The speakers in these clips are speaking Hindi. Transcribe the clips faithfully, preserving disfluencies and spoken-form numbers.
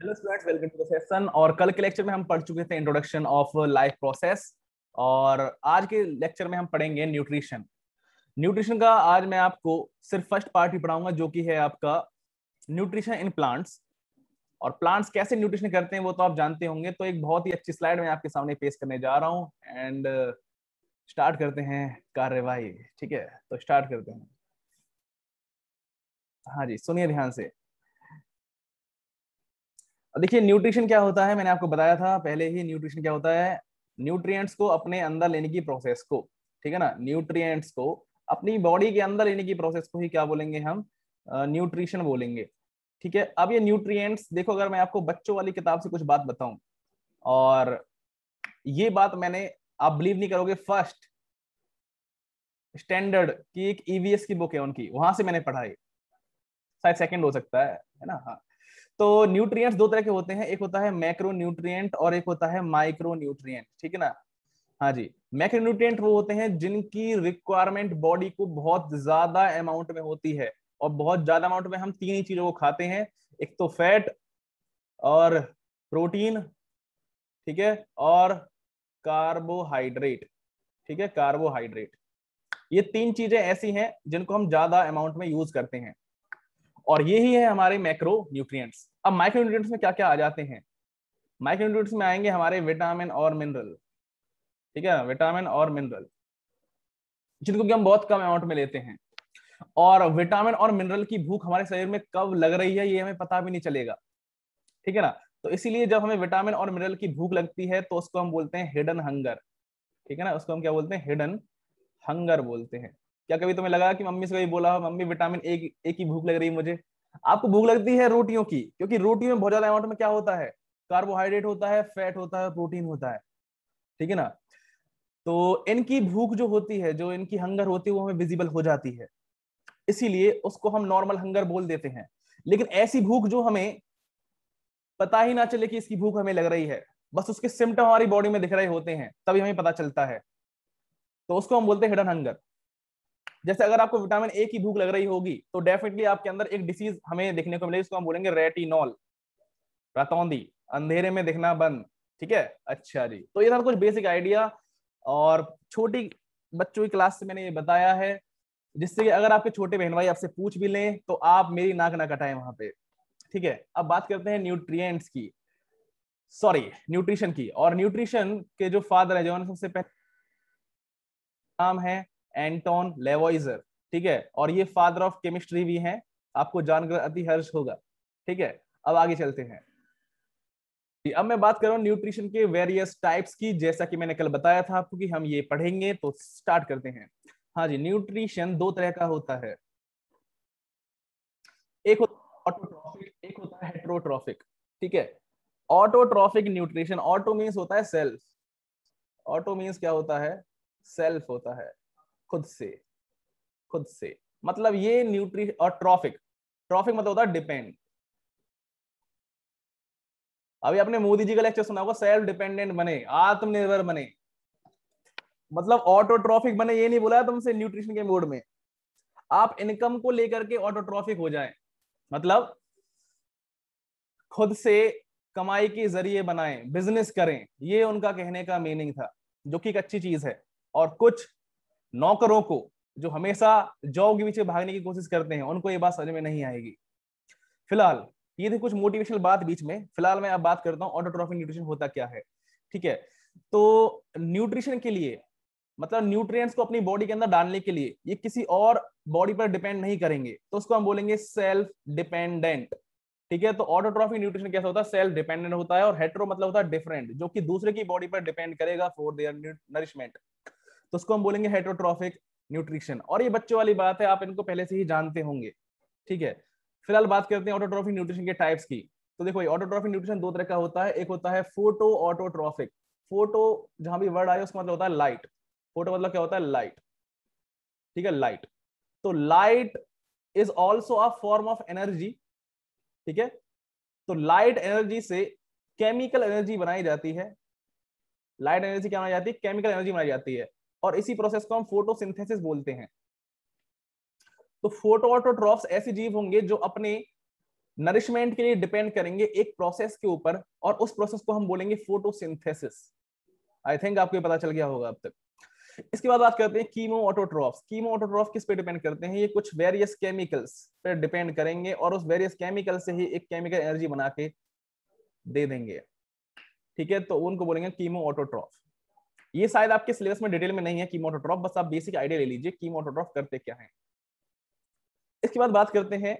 Hello students, welcome to the session. और कल के लेक्चर में हम पढ़ चुके थे इंट्रोडक्शन ऑफ लाइफ प्रोसेस, और आज के लेक्चर में हम पढ़ेंगे न्यूट्रिशन। न्यूट्रिशन का आज मैं आपको सिर्फ फर्स्ट पार्ट ही पढ़ाऊंगा, जो कि है आपका न्यूट्रिशन इन प्लांट्स। और प्लांट्स कैसे न्यूट्रिशन करते हैं वो तो आप जानते होंगे, तो एक बहुत ही अच्छी स्लाइड मैं आपके सामने पेश करने जा रहा हूँ। एंड स्टार्ट करते हैं कार्यवाही, ठीक है? तो स्टार्ट करते हैं। हाँ जी, सुनिए ध्यान से। देखिए, न्यूट्रिशन क्या होता है, मैंने आपको बताया था पहले ही। न्यूट्रिशन क्या होता है? न्यूट्रिएंट्स को अपने अंदर लेने की प्रोसेस को, ठीक है ना, न्यूट्रिएंट्स को अपनी बॉडी के अंदर लेने की प्रोसेस को ही क्या बोलेंगे हम? न्यूट्रिशन बोलेंगे, ठीक है। अब ये न्यूट्रिएंट्स, देखो अगर मैं आपको बच्चों वाली किताब से कुछ बात बताऊं, और ये बात मैंने, आप बिलीव नहीं करोगे, फर्स्ट स्टैंडर्ड की एक ईवीएस की बुक है उनकी, वहां से मैंने पढ़ाई, शायद सेकेंड हो सकता है, है ना। हाँ, तो न्यूट्रिएंट्स दो तरह के होते हैं, एक होता है मैक्रो न्यूट्रिएंट और एक होता है माइक्रो न्यूट्रिएंट, ठीक है ना। हाँ जी, मैक्रो न्यूट्रिएंट वो होते हैं जिनकी रिक्वायरमेंट बॉडी को बहुत ज्यादा अमाउंट में होती है, और बहुत ज्यादा अमाउंट में हम तीन ही चीजों को खाते हैं, एक तो फैट और प्रोटीन, ठीक है, और कार्बोहाइड्रेट, ठीक है, कार्बोहाइड्रेट। ये तीन चीजें ऐसी हैं जिनको हम ज्यादा अमाउंट में यूज करते हैं, और यही है हमारे मैक्रो न्यूट्रिएंट्स। अब माइक्रो न्यूट्रिएंट्स में क्या क्या आ जाते हैं? माइक्रो न्यूट्रिएंट्स में आएंगे हमारे विटामिन और मिनरल, ठीक है, विटामिन और मिनरल, जिनको कि हम बहुत कम अमाउंट में लेते हैं। और विटामिन और मिनरल की भूख हमारे शरीर में कब लग रही है ये हमें पता भी नहीं चलेगा, ठीक है ना। तो इसीलिए जब हमें विटामिन और मिनरल की भूख लगती है तो उसको हम बोलते हैं हिडन हंगर, ठीक है ना, उसको हम क्या बोलते हैं? हिडन हंगर बोलते हैं। क्या कभी तुम्हें लगा कि मम्मी से कभी बोला, मम्मी विटामिन ए ए की भूख लग रही है मुझे? आपको भूख लगती है रोटियों की, क्योंकि रोटी में बहुत ज्यादा अमाउंट में क्या होता है? कार्बोहाइड्रेट होता है, फैट होता है, प्रोटीन होता है, ठीक है ना। तो इनकी भूख जो होती है, जो इनकी हंगर होती है, वो हमें विजिबल हो जाती है, इसीलिए उसको हम नॉर्मल हंगर बोल देते हैं। लेकिन ऐसी भूख जो हमें पता ही ना चले कि इसकी भूख हमें लग रही है, बस उसके सिम्टम हमारी बॉडी में दिख रहे होते हैं तभी हमें पता चलता है, तो उसको हम बोलते हैं हिडन हंगर। जैसे अगर आपको विटामिन ए की भूख लग रही होगी तो डेफिनेटली आपके अंदर एक डिसीज हमें देखने को मिलेगी, इसको हम बोलेंगे रेटिनॉल, रतौंधी, अंधेरे में दिखना बंद, ठीक है। अच्छा जी, तो ये था कुछ बेसिक आइडिया, और छोटी बच्चों की क्लास से मैंने ये बताया है, जिससे कि अगर आपके छोटे बहन भाई आपसे पूछ भी लें तो आप मेरी नाक ना कटाएं वहां पे, ठीक है। अब बात करते हैं न्यूट्रिएंट्स की, सॉरी न्यूट्रिशन की। और न्यूट्रिशन के जो फादर है, जो सबसे पहले नाम है एंटोन लेवॉइजर, ठीक है, और ये फादर ऑफ केमिस्ट्री भी हैं, आपको जानकर अति हर्ष होगा, ठीक है। अब आगे चलते हैं। अब मैं बात कर रहा हूँ न्यूट्रिशन के वेरियस टाइप्स की, जैसा कि मैंने कल बताया था आपको कि हम ये पढ़ेंगे, तो स्टार्ट करते हैं। हाँ जी, न्यूट्रिशन दो तरह का होता है, एक होता है ऑटोट्रॉफिक, एक होता है हेटरोट्रॉफिक, ठीक है। ऑटोट्रॉफिक न्यूट्रिशन, ऑटो मीन्स होता है सेल्फ, ऑटो मीन्स क्या होता है? सेल्फ होता है, खुद से, खुद से, मतलब ये न्यूट्री। और ट्रॉफिक, ट्रॉफिक मतलब होता है डिपेंड। अभी आपने मोदी जी का लेक्चर सुना होगा, सेल्फ डिपेंडेंट बने, आत्मनिर्भर बने, मतलब ऑटोट्रॉफिक बने। ये नहीं बोला तुमसे न्यूट्रिशन के मोड में, आप इनकम को लेकर के ऑटोट्रॉफिक हो जाए, मतलब खुद से कमाई के जरिए बनाए, बिजनेस करें, ये उनका कहने का मीनिंग था, जो कि एक अच्छी चीज है। और कुछ नौकरों को, जो हमेशा जॉब के पीछे भागने की कोशिश करते हैं, उनको ये बात समझ में नहीं आएगी। फिलहाल ये थी कुछ मोटिवेशनल बात बीच में। फिलहाल मैं अब बात करता हूँ ऑटोट्रॉफिक न्यूट्रिशन होता क्या है, ठीक है। तो न्यूट्रिशन के लिए, मतलब न्यूट्रिएंट्स को अपनी बॉडी के अंदर डालने के लिए, ये किसी और बॉडी पर डिपेंड नहीं करेंगे, तो उसको हम बोलेंगे सेल्फ डिपेंडेंट, ठीक है। तो ऑटोट्रॉफिक न्यूट्रिशन कैसा होता है? सेल्फ डिपेंडेंट होता है। और हेटरो मतलब होता है डिफरेंट, जो कि दूसरे की बॉडी पर डिपेंड करेगा फॉर देयर नरिशमेंट, तो उसको हम बोलेंगे हेटरोट्रॉफिक न्यूट्रिशन। और ये बच्चों वाली बात है, आप इनको पहले से ही जानते होंगे, ठीक है। फिलहाल बात करते हैं ऑटोट्रॉफिक न्यूट्रिशन के टाइप्स की। तो देखो, ये ऑटोट्रॉफिक न्यूट्रिशन दो तरह का होता है, एक होता है फोटो ऑटोट्रॉफिक। फोटो जहां भी वर्ड आया उसका मतलब होता है लाइट, फोटो मतलब क्या होता है? लाइट, ठीक है, लाइट। तो light is also a form of energy, ठीक है। तो लाइट एनर्जी से केमिकल एनर्जी बनाई जाती है, लाइट एनर्जी क्या बनाई जाती है? केमिकल एनर्जी बनाई जाती है, और इसी प्रोसेस को हम फोटोसिंथेसिस बोलते हैं। तो फोटो ऑटोट्रॉफ्स ऐसे जीव होंगे जो अपने नरिशमेंट के लिए डिपेंड करेंगे एक प्रोसेस के ऊपर, और उस प्रोसेस को हम बोलेंगे फोटोसिंथेसिस। आई थिंक आपको पता चल गया होगा अब तक। इसके बाद बात करते हैं कीमो ऑटोट्रॉफ्स। कीमो ऑटोट्रॉफ किस पे डिपेंड करते हैं? ये कुछ वेरियस केमिकल्स पे डिपेंड करेंगे और उस वेरियस केमिकल से ही एक केमिकल एनर्जी बना के दे देंगे, ठीक है? तो उनको बोलेंगे कीमो ऑटोट्रॉफ। ये शायद आपके सिलेबस में डिटेल में नहीं है कीमो ऑटोट्रॉफ, बस आप बेसिक आइडिया ले लीजिए कीमो ऑटोट्रॉफ करते क्या है। इसके बाद बात करते हैं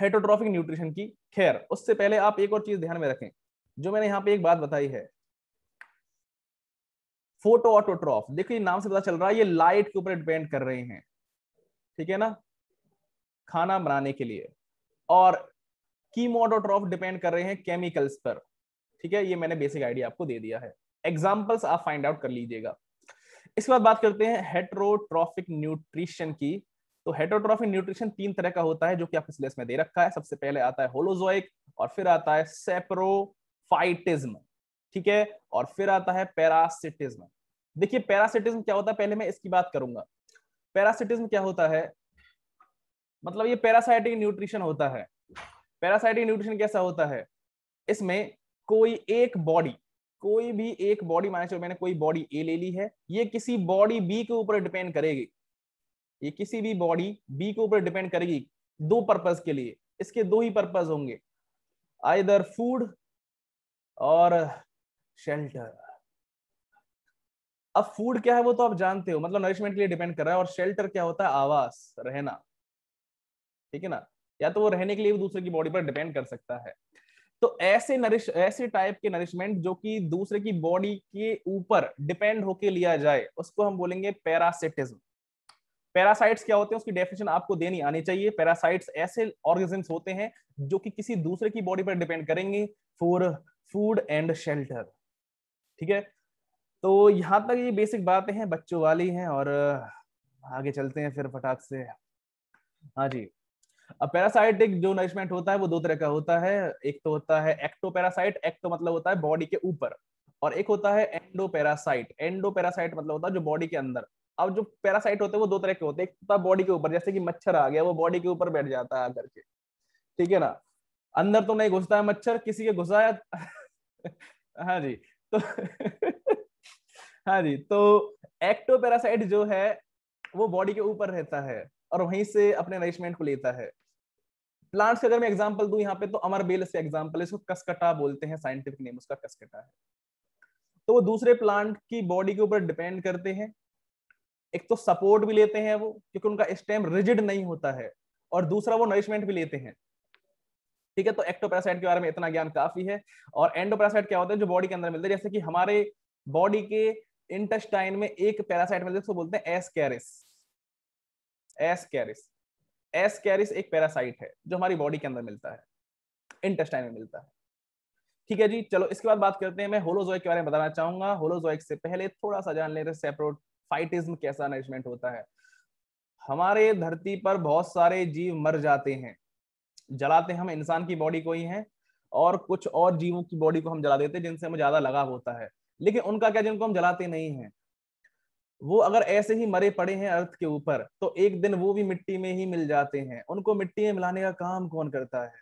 हेटरोट्रॉफिक न्यूट्रिशन की। खैर उससे पहले आप एक और चीज ध्यान में रखें, जो मैंने यहाँ पे एक बात बताई है, फोटो ऑटोट्रॉफ, देखिए नाम से पता चल रहा है ये लाइट के ऊपर डिपेंड कर रहे हैं, ठीक है ना, खाना बनाने के लिए। और कीमो ऑटोट्रॉफ डिपेंड कर रहे हैं केमिकल्स पर, ठीक है? ये मैंने बेसिक आइडिया आपको दे दिया है, एग्जांपल्स आप फाइंड आउट कर लीजिएगा। इसके बाद बात करते हैं हेटरोट्रॉफिक न्यूट्रिशन की। तो हेटरोट्रॉफिक न्यूट्रिशन तीन तरह का होता है जो कि आपके सिलेबस में दे रखा है। सबसे पहले आता है होलोजोइक, और फिर आता है सेपरोफाइटिज्म, ठीक है, और फिर आता है पैरासिटिज्म। देखिए पैरासिटिज्म क्या होता है, पहले मैं इसकी बात करूंगा। पैरासिटिज्म क्या होता है, मतलब ये पैरासाइटिक न्यूट्रिशन होता है। पैरासाइटिक न्यूट्रिशन कैसा होता है, इसमें कोई एक बॉडी, कोई भी एक बॉडी, माने चलो मैंने कोई बॉडी ए ले ली है, ये किसी बॉडी बी के ऊपर डिपेंड करेगी, ये किसी भी बॉडी बी के ऊपर डिपेंड करेगी दो पर्पज के लिए। इसके दो ही पर्पज होंगे, आइदर फूड और शेल्टर। अब फूड क्या है वो तो आप जानते हो, मतलब नरिशमेंट के लिए डिपेंड कर रहा है, और शेल्टर क्या होता है, आवास, रहना, ठीक है ना, या तो वो रहने के लिए भी दूसरे की बॉडी पर डिपेंड कर सकता है। तो ऐसे नरिश ऐसे टाइप के नरिशमेंट जो कि दूसरे की बॉडी के ऊपर डिपेंड होके लिया जाए, उसको हम बोलेंगे पैरासिटिज्म। पैरासाइट्स क्या होते हैं उसकी डेफिनेशन आपको देनी आनी चाहिए। पैरासाइट्स ऐसे ऑर्गेनिज्म्स होते हैं जो कि किसी दूसरे की बॉडी पर डिपेंड करेंगे फॉर फूड एंड शेल्टर, ठीक है? तो यहाँ तक ये बेसिक बातें हैं बच्चों वाली हैं, और आगे चलते हैं फिर फटाक से। हाँ जी, अब पैरासाइटिक जो नरिशमेंट होता है वो दो तरह का होता है। एक तो होता है एक्टो पैरासाइट, एक्टो मतलब होता है बॉडी के ऊपर, और एक होता है एंडो पैरासाइट। एंडो पैरासाइट मतलब होता है जो बॉडी के अंदर। अब जो पैरासाइट होते हैं वो दो तरह के होते हैं, एक होता है बॉडी के ऊपर, जैसे कि मच्छर आ गया, वो बॉडी के ऊपर बैठ जाता है आकर के, ठीक है ना, अंदर तो नहीं घुसता है मच्छर, किसी के घुसाया हाँ जी तो हाँ जी, तो एक्टो पैरासाइट जो है वो बॉडी के ऊपर रहता है और वहीं से अपने नरिशमेंट को लेता है। प्लांट्स का अगर मैं एग्जांपल दूं यहाँ पे, तो अमरबेल इसका एग्जांपल है, इसको कसकटा बोलते हैं, साइंटिफिक नेम उसका कसकटा है। तो वो दूसरे प्लांट की बॉडी के ऊपर डिपेंड करते हैं, एक तो सपोर्ट भी लेते हैं वो, क्योंकि उनका स्टेम रिजिड नहीं होता है, और दूसरा वो नरिशमेंट भी लेते हैं, ठीक है? तो एक्टोपैरासाइट के बारे में इतना ज्ञान काफी है। और एंडोपैरासाइट क्या होता है, जो बॉडी के अंदर मिलता है, जैसे कि हमारे बॉडी के इंटेस्टाइन में एक पैरासाइट मिलता है, उसको बोलते हैं एस्कैरिस। एस्कैरिस एस्कैरिस एक पैरासाइट है जो हमारी बॉडी के अंदर मिलता है, इंटेस्टाइन में मिलता है, ठीक है जी। चलो इसके बाद बात करते हैं, मैं होलोजोइक के बारे में बताना चाहूंगा। होलोजोइक से पहले थोड़ा सा जान लेते हैं सेपरोफाइटिज्म कैसा नरिशमेंट होता है। हमारे धरती पर बहुत सारे जीव मर जाते हैं, जलाते हम इंसान की बॉडी को ही हैं, और कुछ और जीवों की बॉडी को हम जला देते हैं जिनसे हमें ज्यादा लगाव होता है, लेकिन उनका क्या जिनको हम जलाते नहीं हैं, वो अगर ऐसे ही मरे पड़े हैं अर्थ के ऊपर, तो एक दिन वो भी मिट्टी में ही मिल जाते हैं। उनको मिट्टी में मिलाने का काम कौन करता है?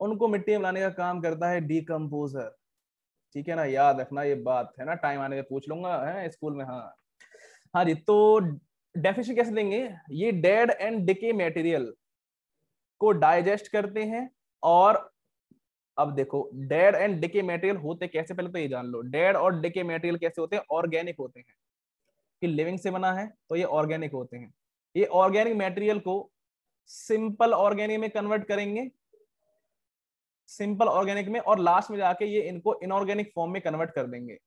उनको मिट्टी में मिलाने का काम करता है डीकम्पोजर, ठीक है ना, याद रखना ये बात, है ना, टाइम आने में पूछ लूंगा है स्कूल में। हाँ हाँ जी, तो डेफिनेशन कैसे देंगे, ये डेड एंड डिके मेटेरियल को डाइजेस्ट करते हैं। और अब देखो डेड एंड डिके मटेरियल होते कैसे, पहले तो ये जान लो डेड और डिके मटेरियल कैसे होते हैं, ऑर्गेनिक होते हैं, कि लिविंग से बना है तो ये ऑर्गेनिक होते हैं। ये ऑर्गेनिक मटेरियल को सिंपल ऑर्गेनिक में कन्वर्ट करेंगे, सिंपल ऑर्गेनिक में, और लास्ट में जाके ये इनको इनऑर्गेनिक फॉर्म में कन्वर्ट कर देंगे,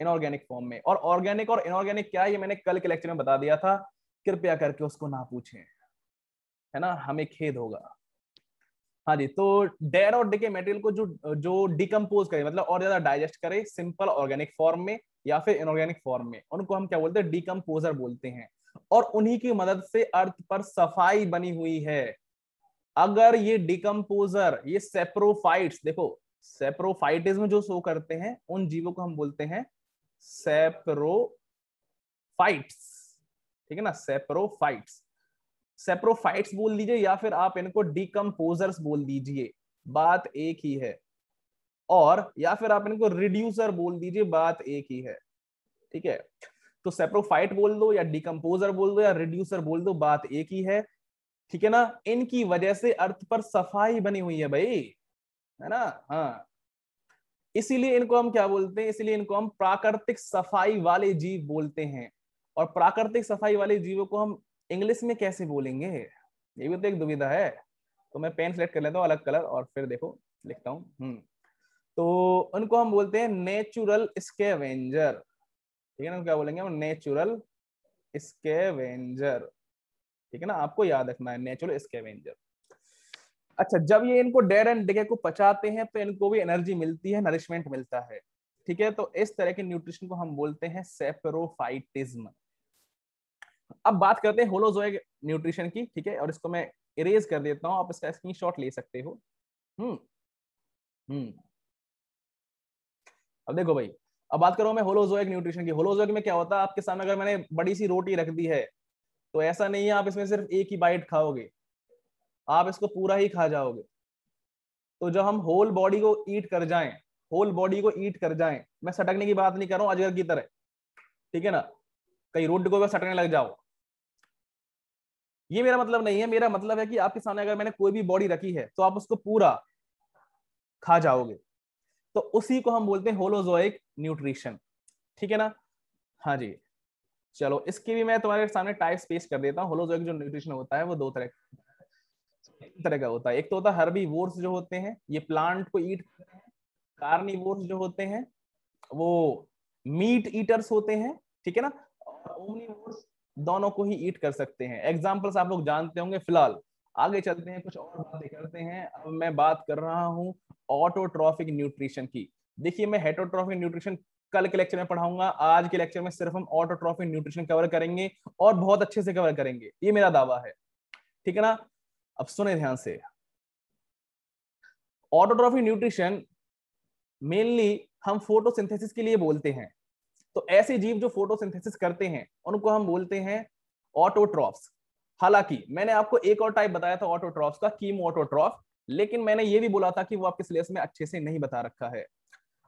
इनऑर्गेनिक फॉर्म में। और ऑर्गेनिक और इनऑर्गेनिक क्या है, ये मैंने कल के लेक्चर में बता दिया था, कृपया करके उसको ना पूछें, है ना, हमें खेद होगा। हाँ जी, तो डेड और डिके मटेरियल को जो जो डिकम्पोज करे, मतलब और ज्यादा डाइजेस्ट करे, सिंपल ऑर्गेनिक फॉर्म में या फिर इनऑर्गेनिक फॉर्म में, उनको हम क्या बोलते हैं, डिकम्पोजर बोलते हैं। और उन्हीं की मदद से अर्थ पर सफाई बनी हुई है। अगर ये डिकम्पोजर, ये सेप्रोफाइट्स, देखो सेप्रोफाइटिज्म जो शो करते हैं उन जीवों को हम बोलते हैं सेप्रोफाइट्स, ठीक है ना, सेप्रोफाइट्स। सेप्रोफाइट्स बोल दीजिए या फिर आप इनको डिकम्पोजर्स बोल दीजिए, बात एक ही है। और या फिर आप इनको रिड्यूसर बोल दीजिए, बात एक ही है। ठीक है, तो सेप्रोफाइट बोल दो या डिकम्पोजर बोल दो या रिड्यूसर बोल दो, बात एक ही है। ठीक है ना, इनकी वजह से अर्थ पर सफाई बनी हुई है भाई, है ना। हाँ, इसीलिए इनको हम क्या बोलते हैं, इसीलिए इनको हम प्राकृतिक सफाई वाले जीव बोलते हैं। और प्राकृतिक सफाई वाले जीवों को हम इंग्लिश में कैसे बोलेंगे, ये भी तो एक दुविधा है। तो मैं पेन सेलेक्ट कर लेता हूँ अलग कलर और फिर देखो लिखता हूँ। तो उनको हम बोलते हैं नेचुरल स्कैवेंजर। ठीक है ना, क्या बोलेंगे हम, नेचुरल स्कैवेंजर। ठीक है ना, आपको याद रखना है नेचुरल स्कैवेंजर। अच्छा, जब ये इनको डेयर एंड डिगे को पचाते हैं तो इनको भी एनर्जी मिलती है, नरिशमेंट मिलता है। ठीक है, तो इस तरह के न्यूट्रिशन को हम बोलते हैं सेपरोफाइटिज्म। अब बात करते हैं होलोजोइक न्यूट्रिशन की। ठीक है, और इसको मैं इरेज कर देता हूं, आप इसका स्क्रीनशॉट ले सकते हो। हम्म हम्म अब देखो भाई, अब बात करो मैं होलोजोइक न्यूट्रिशन की। होलोजोइक में क्या होता है, आपके सामने अगर मैंने बड़ी सी रोटी रख दी है तो ऐसा नहीं है आप इसमें सिर्फ एक ही बाइट खाओगे, आप इसको पूरा ही खा जाओगे। तो जब हम होल बॉडी को ईट कर जाएं, होल बॉडी को ईट कर जाएं, मैं सटकने की बात नहीं कर रहा हूं अजगर की तरह। ठीक है ना, कहीं रोटी को सटकने लग जाओ, ये मेरा मतलब नहीं है। मेरा मतलब है कि आपके सामने अगर मैंने कोई भी बॉडी रखी है तो आप उसको पूरा खा जाओगे, तो उसी को हम बोलते हैं होलोजोइक न्यूट्रिशन। ठीक है ना, हाँ जी। चलो, इसके भी मैं तुम्हारे सामने टाइप्स पेश कर देता हूँ। होलोजोइक जो न्यूट्रिशन होता है वो दो तरह तरह का होता है। एक तो होता है हर्बीवोर्स जो होते हैं, ये प्लांट को ईट करते हैं। कार्निवोर्स जो होते हैं वो मीट ईटर्स होते हैं। ठीक है ना, और ओमनिवोर्स दोनों को ही ईट कर सकते हैं। एग्जाम्पल्स आप लोग जानते होंगे। फिलहाल आगे चलते हैं, कुछ और बातें करते हैं। अब मैं बात कर रहा हूँ ऑटोट्रॉफिक न्यूट्रिशन की। देखिए, मैं हेटरोट्रॉफिक न्यूट्रिशन कल के लेक्चर में पढ़ाऊंगा, आज के लेक्चर में सिर्फ हम ऑटोट्रॉफिक न्यूट्रिशन कवर करेंगे और बहुत अच्छे से कवर करेंगे, ये मेरा दावा है। ठीक है ना, अब सुने ध्यान से। ऑटोट्रॉफिक न्यूट्रिशन मेनली हम फोटोसिंथेसिस के लिए बोलते हैं, तो ऐसे जीव जो फोटोसिंथेसिस करते हैं उनको हम बोलते हैं ऑटोट्रॉफ्स। हालांकि मैंने आपको एक और टाइप बताया था ऑटोट्रॉफ्स का, कीमोऑटोट्रॉफ, लेकिन मैंने ये भी बोला था कि वो आपके सिलेबस में अच्छे से नहीं बता रखा है।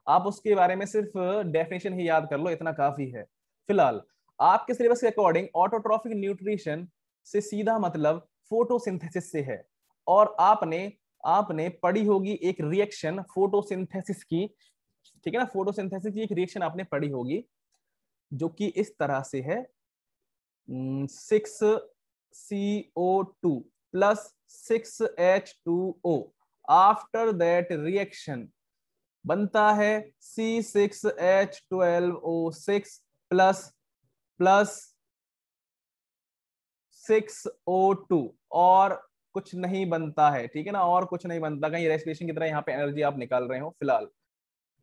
आप उसके बारे में सिर्फ डेफिनेशन ही याद कर लो, इतना काफी है। फिलहाल आपके सिलेबस के अकॉर्डिंग ऑटोट्रॉफिक न्यूट्रिशन से सीधा मतलब फोटोसिंथेसिस से है। और आपने आपने पढ़ी होगी एक रिएक्शन फोटोसिंथेसिस की। ठीक है ना, फोटोसिंथेसिस की एक रिएक्शन आपने पढ़ी होगी जो कि इस तरह से है, six C O two plus six H two O. After that reaction बनता है C six H twelve O six plus plus six O two, और कुछ नहीं बनता है। ठीक है ना, और कुछ नहीं बनता, कहीं रेस्पिरेशन की तरह यहाँ पे एनर्जी आप निकाल रहे हो। फिलहाल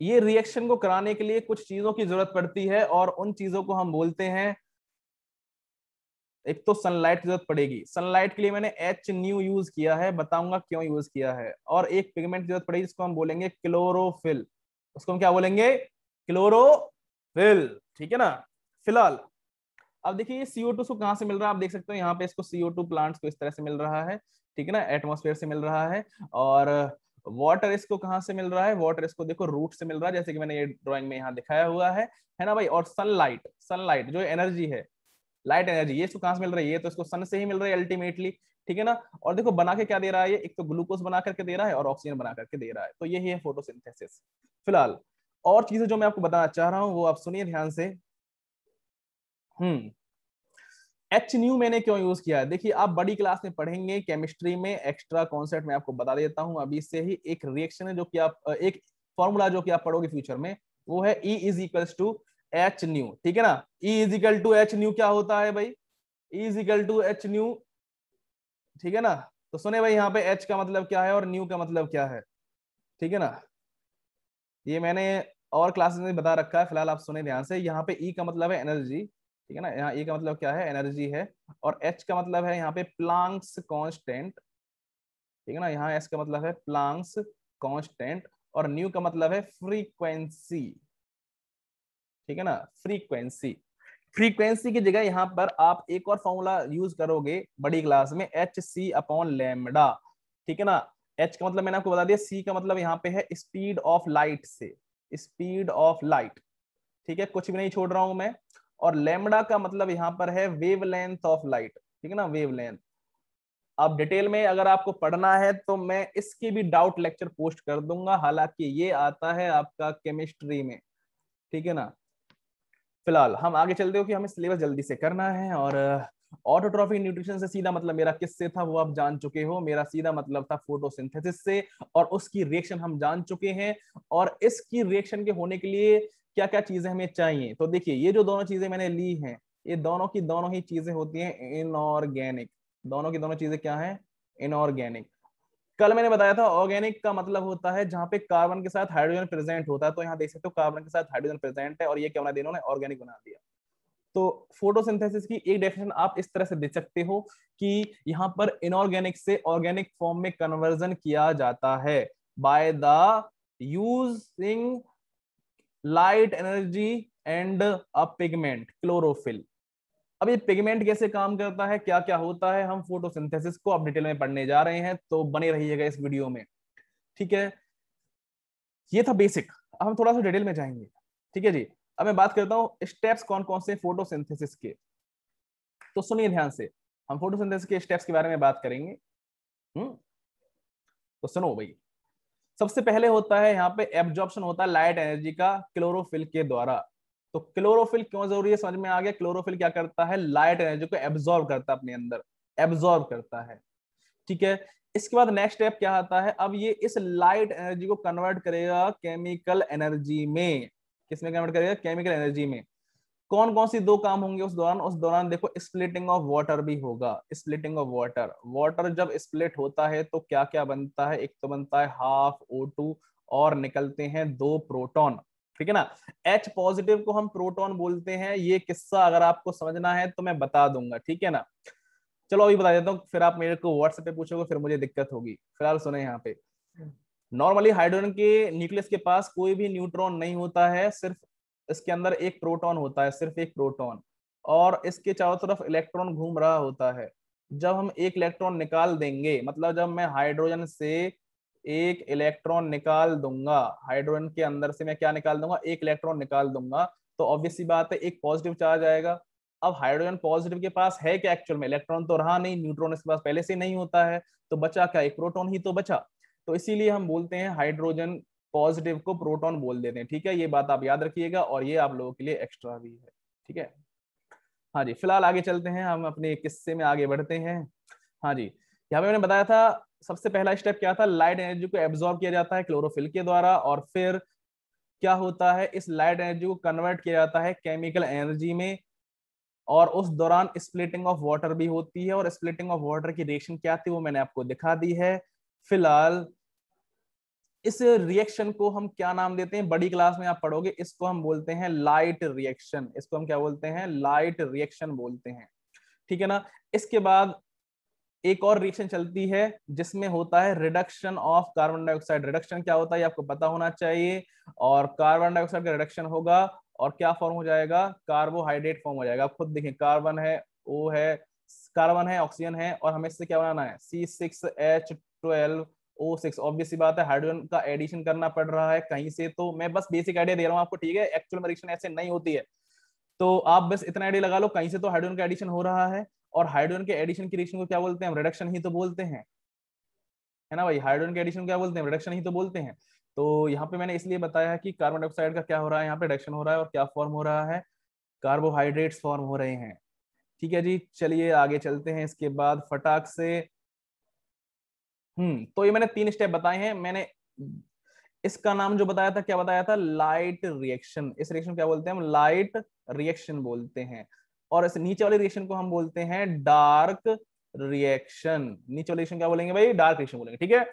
ये रिएक्शन को कराने के लिए कुछ चीजों की जरूरत पड़ती है, और उन चीजों को हम बोलते हैं, एक तो सनलाइट की जरूरत पड़ेगी। सनलाइट के लिए मैंने एच न्यू यूज किया है, बताऊंगा क्यों यूज किया है। और एक पिगमेंट की जरूरत पड़ेगी जिसको हम बोलेंगे क्लोरोफिल, उसको हम क्या बोलेंगे, क्लोरोफिल। ठीक है ना, फिलहाल अब देखिए ये सीओ टू इसको कहाँ से मिल रहा है, आप देख सकते हो यहाँ पे इसको सीओ टू प्लांट्स को इस तरह से मिल रहा है। ठीक है ना, एटमॉस्फेयर से मिल रहा है। और वाटर इसको कहाँ से मिल रहा है, वाटर इसको देखो रूट से मिल रहा है, जैसे कि मैंने ये ड्राइंग में यहाँ दिखाया हुआ है, है ना भाई। और सनलाइट, सनलाइट जो एनर्जी है, लाइट एनर्जी, ये इसको कहाँ से मिल रही है, ये तो इसको सन से ही मिल रही है अल्टीमेटली। ठीक है ना, और देखो बना के क्या दे रहा है, एक तो ग्लूकोज बना करके दे रहा है और ऑक्सीजन बना करके दे रहा है। तो यही है फोटोसिंथेसिस। फिलहाल और चीजें जो मैं आपको बताना चाह रहा हूँ वो आप सुनिए ध्यान से। हम्म एच न्यू मैंने क्यों यूज किया है, देखिए आप बड़ी क्लास में पढ़ेंगे केमिस्ट्री में, एक्स्ट्रा कॉन्सेप्ट मैं आपको बता देता हूं अभी से ही। एक रिएक्शन है जो कि आप, एक फॉर्मूला जो कि आप पढ़ोगे फ्यूचर में, वो है E is equals to H nu. ठीक है ना, E is equal to H nu क्या होता है भाई, E is equal to H nu. ठीक है ना, तो सुने भाई यहाँ पे H का मतलब क्या है और न्यू का मतलब क्या है। ठीक है ना, ये मैंने और क्लासेस में बता रखा है, फिलहाल आप सुने ध्यान से। यहाँ पे E का मतलब है एनर्जी। ठीक है ना, यहाँ E का मतलब क्या है, एनर्जी है। और H का मतलब है यहाँ पे प्लांक्स कांस्टेंट। ठीक है ना, यहाँ S का मतलब है प्लांक्स कांस्टेंट। और न्यू का मतलब है फ्रीक्वेंसी। ठीक है ना, फ्रीक्वेंसी। फ्रीक्वेंसी की जगह यहाँ पर आप एक और फॉर्मूला यूज करोगे बड़ी क्लास में, एच सी अपॉन लैम्डा, ठीक है ना। एच का मतलब मैंने आपको बता दिया, सी का मतलब यहाँ पे है स्पीड ऑफ लाइट से, स्पीड ऑफ लाइट, ठीक है, कुछ भी नहीं छोड़ रहा हूं मैं। और लैम्डा का मतलब यहाँ पर है वेवलेंथ ऑफ लाइट, ठीक है ना, वेवलेंथ। अब डिटेल में अगर आपको पढ़ना है तो मैं इसकी भी डाउट लेक्चर पोस्ट कर दूंगा, हालांकि ये आता है आपका केमिस्ट्री में, ठीक है ना। फिलहाल हम आगे चलते हो कि हमें सिलेबस जल्दी से करना है। और ऑटोट्रॉफिक न्यूट्रिशन से सीधा मतलब मेरा किससे था वो आप जान चुके हो, मेरा सीधा मतलब था फोटोसिंथेसिस से, और उसकी रिएक्शन हम जान चुके हैं। और इसकी रिएक्शन के होने के लिए क्या क्या चीजें हमें चाहिए, तो देखिए ये जो दोनों चीजें मैंने ली हैं, ये दोनों की दोनों ही चीजें होती हैं इनऑर्गेनिक, दोनों की दोनों चीजें क्या हैं, इनऑर्गेनिक। कल मैंने बताया था ऑर्गेनिक का मतलब होता है जहां पे कार्बन के साथ हाइड्रोजन प्रेजेंट होता है, तो यहाँ देख सकते हो कार्बन के साथ हाइड्रोजन प्रेजेंट है, और ये क्या बना दिया इन्होंने, ऑर्गेनिक बना दिया। तो फोटोसिंथेसिस की एक डेफिनेशन आप इस तरह से दे सकते हो कि यहाँ पर इनऑर्गेनिक से ऑर्गेनिक फॉर्म में कन्वर्जन किया जाता है by the using light energy and a pigment, chlorophyll. अब ये पिगमेंट कैसे काम करता है, क्या क्या होता है, हम फोटोसिंथेसिस को अब डिटेल में पढ़ने जा रहे हैं, तो बने रहिएगा इस वीडियो में, ठीक है। ये था बेसिक, अब हम थोड़ा सा डिटेल में जाएंगे, ठीक है जी। अब मैं बात करता हूँ स्टेप्स कौन कौन से फोटोसिंथेसिस के, तो सुनिए ध्यान से, हम फोटोसिंथेसिस के स्टेप्स के बारे में बात करेंगे। हम्म तो सुनो भाई, सबसे पहले होता है यहाँ पे एब्जॉर्प्शन होता है लाइट एनर्जी का क्लोरोफिल के द्वारा। तो क्लोरोफिल क्यों जरूरी है, समझ में आ गया। क्लोरोफिल क्या करता है, लाइट एनर्जी को एब्जॉर्ब करता है, अपने अंदर एब्जॉर्ब करता है, ठीक है। इसके बाद नेक्स्ट स्टेप क्या आता है, अब ये इस लाइट एनर्जी को कन्वर्ट करेगा केमिकल एनर्जी में। किसमें कन्वर्ट करेगा, केमिकल एनर्जी में। कौन कौन सी दो काम होंगे उस दौरान, उस दौरान देखो स्प्लिटिंग ऑफ वाटर भी होगा, स्प्लिटिंग ऑफ वाटर। वाटर जब स्प्लिट होता है तो क्या क्या बनता है, एक तो बनता है हाफ ओ टू और निकलते हैं दो प्रोटॉन, ठीक है ना। H पॉजिटिव को हम प्रोटॉन बोलते हैं, ये किस्सा अगर आपको समझना है तो मैं बता दूंगा, ठीक है ना। चलो अभी बता देता हूँ, फिर आप मेरे को व्हाट्सएप पे पूछोगे फिर मुझे दिक्कत होगी। फिलहाल सुने, यहाँ पे नॉर्मली हाइड्रोजन के न्यूक्लियस के पास कोई भी न्यूट्रॉन नहीं होता है, सिर्फ इसके अंदर एक प्रोटॉन होता है, सिर्फ एक प्रोटॉन, और इसके चारों तरफ इलेक्ट्रॉन घूम रहा होता है। जब हम एक इलेक्ट्रॉन निकाल देंगे, मतलब जब मैं हाइड्रोजन से एक इलेक्ट्रॉन निकाल दूंगा, हाइड्रोजन के अंदर से मैं क्या निकाल दूंगा, एक इलेक्ट्रॉन निकाल दूंगा, तो ऑब्वियस सी बात है एक पॉजिटिव चार्ज आएगा। अब हाइड्रोजन पॉजिटिव के पास है क्या एक्चुअल में, इलेक्ट्रॉन तो रहा नहीं, न्यूट्रॉन इसके पास पहले से नहीं होता है, तो बचा क्या, एक प्रोटॉन ही तो बचा। तो इसीलिए हम बोलते हैं हाइड्रोजन पॉजिटिव को प्रोटॉन बोल देते हैं, ठीक है। ये बात आप याद रखिएगा, और ये आप लोगों के लिए एक्स्ट्रा भी है, ठीक है। हाँ जी, फिलहाल आगे चलते हैं, हम अपने किस्से में आगे बढ़ते हैं। हाँ जी, यहाँ पे मैंने बताया था सबसे पहला स्टेप क्या था, लाइट एनर्जी को एब्जॉर्ब किया जाता है क्लोरोफिल के द्वारा, और फिर क्या होता है, इस लाइट एनर्जी को कन्वर्ट किया जाता है केमिकल एनर्जी में, और उस दौरान स्प्लिटिंग ऑफ वाटर भी होती है। और स्प्लिटिंग ऑफ वाटर की रिएक्शन क्या थी वो मैंने आपको दिखा दी है। फिलहाल इस रिएक्शन को हम क्या नाम देते हैं, बड़ी क्लास में आप पढ़ोगे, इसको हम बोलते हैं लाइट रिएक्शन, इसको हम क्या बोलते हैं, लाइट रिएक्शन बोलते हैं, ठीक है ना। इसके बाद एक और रिएक्शन चलती है जिसमें होता है reduction of carbon dioxide. Reduction क्या होता है आपको पता होना चाहिए, और कार्बन डाइऑक्साइड का रिडक्शन होगा और क्या फॉर्म हो जाएगा, कार्बोहाइड्रेट फॉर्म हो जाएगा। आप खुद देखें, कार्बन है, ओ है, कार्बन है, ऑक्सीजन है, और हमें इससे क्या बनाना है, C six H twelve O six. Obvious सी बात है हाइड्रोजन का एडिशन करना पड़ रहा है कहीं से, तो मैं बस बेसिक आइडिया दे रहा हूँ आपको, ठीक है। एक्चुअल में रिएक्शन ऐसे नहीं होती है, तो आप बस इतना आइडिया लगा लो, कहीं से तो हाइड्रोजन का एडिशन हो रहा है, और हाइड्रोजन के एडिशन की रिएक्शन को क्या बोलते हैं, रिडक्शन ही तो बोलते हैं, है ना भाई। हाइड्रोजन के एडिशन क्या बोलते हैं, रिडक्शन ही तो बोलते हैं। तो यहाँ पे मैंने इसलिए बताया कि कार्बन डाइऑक्साइड का क्या हो रहा है, यहाँ पे रिडक्शन हो रहा है, और क्या फॉर्म हो रहा है, कार्बोहाइड्रेट्स फॉर्म हो रहे हैं, ठीक है जी। चलिए आगे चलते हैं इसके बाद फटाक से। हम्म तो ये मैंने तीन स्टेप बताए हैं, मैंने इसका नाम जो बताया था क्या बताया था, लाइट रिएक्शन। इस रिएक्शन क्या बोलते हैं हम, लाइट रिएक्शन बोलते हैं। और इस नीचे वाले रिएक्शन को हम बोलते हैं डार्क रिएक्शन। नीचे वाले रिएक्शन क्या बोलेंगे भाई, डार्क रिएक्शन बोलेंगे, ठीक है।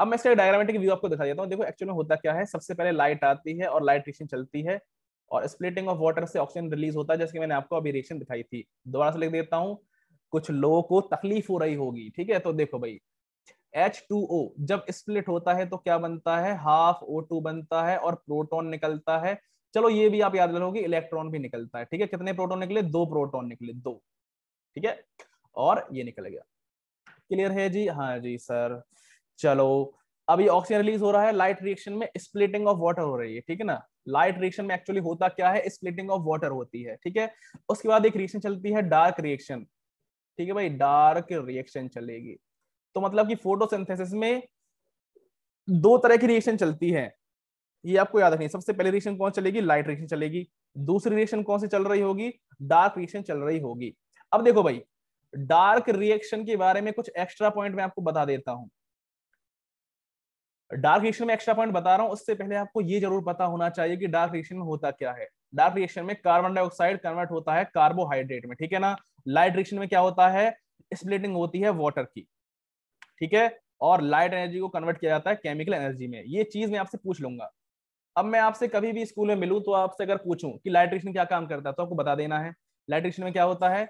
अब मैं इसका डायग्रामेटिक व्यू आपको दिखा देता हूँ। देखो एक्चुअल में होता क्या है, सबसे पहले लाइट आती है और लाइट रिएक्शन चलती है, और स्प्लिटिंग ऑफ वाटर से ऑक्सीजन रिलीज होता है, जैसे कि मैंने आपको अभी रिएक्शन दिखाई थी। दोबारा से लिख देता हूँ, कुछ लोगों को तकलीफ हो रही होगी, ठीक है। तो देखो भाई, एच टू ओ जब स्प्लिट होता है तो क्या बनता है, हाफ ओ टू बनता है, और प्रोटॉन निकलता है। चलो ये भी आप याद रखोगे, इलेक्ट्रॉन भी निकलता है, ठीक है। कितने प्रोटॉन निकले? दो प्रोटॉन निकले, दो, ठीक है, और ये निकल गया। क्लियर है जी? हाँ जी सर। चलो अभी ऑक्सीजन रिलीज हो रहा है, लाइट रिएक्शन में स्प्लिटिंग ऑफ वाटर हो रही है, ठीक है ना। लाइट रिएक्शन में एक्चुअली होता क्या है, स्प्लिटिंग ऑफ वाटर होती है, ठीक है। उसके बाद एक रिएक्शन चलती है डार्क रिएक्शन, ठीक है भाई, डार्क रिएक्शन चलेगी। तो मतलब कि फोटोसिंथेसिस में दो तरह की रिएक्शन चलती है, ये आपको याद रखनी है। सबसे पहले रिएक्शन कौन चलेगी? लाइट रिएक्शन चलेगी। दूसरी रिएक्शन कौन सी चल रही होगी? डार्क रिएक्शन चल रही होगी। अब देखो भाई, डार्क रिएक्शन के बारे में कुछ एक्स्ट्रा पॉइंट मैं आपको बता देता हूं। डार्क रिएक्शन में एक्स्ट्रा पॉइंट बता रहा हूं, उससे पहले आपको ये जरूर पता होना चाहिए कि डार्क रिएक्शन में होता क्या है। डार्क रिएक्शन में कार्बन डाइऑक्साइड कन्वर्ट होता है कार्बोहाइड्रेट में, ठीक है ना। लाइट रिएक्शन में क्या होता है? स्प्लिटिंग होती है वाटर की, ठीक है, और लाइट एनर्जी को कन्वर्ट किया जाता है केमिकल एनर्जी में। ये चीज मैं आपसे पूछ लूंगा। अब मैं आपसे कभी भी स्कूल में मिलूं तो आपसे अगर पूछूं कि लाइट रिएक्शन क्या काम करता है, तो आपको बता देना है लाइट रिएक्शन में क्या होता है,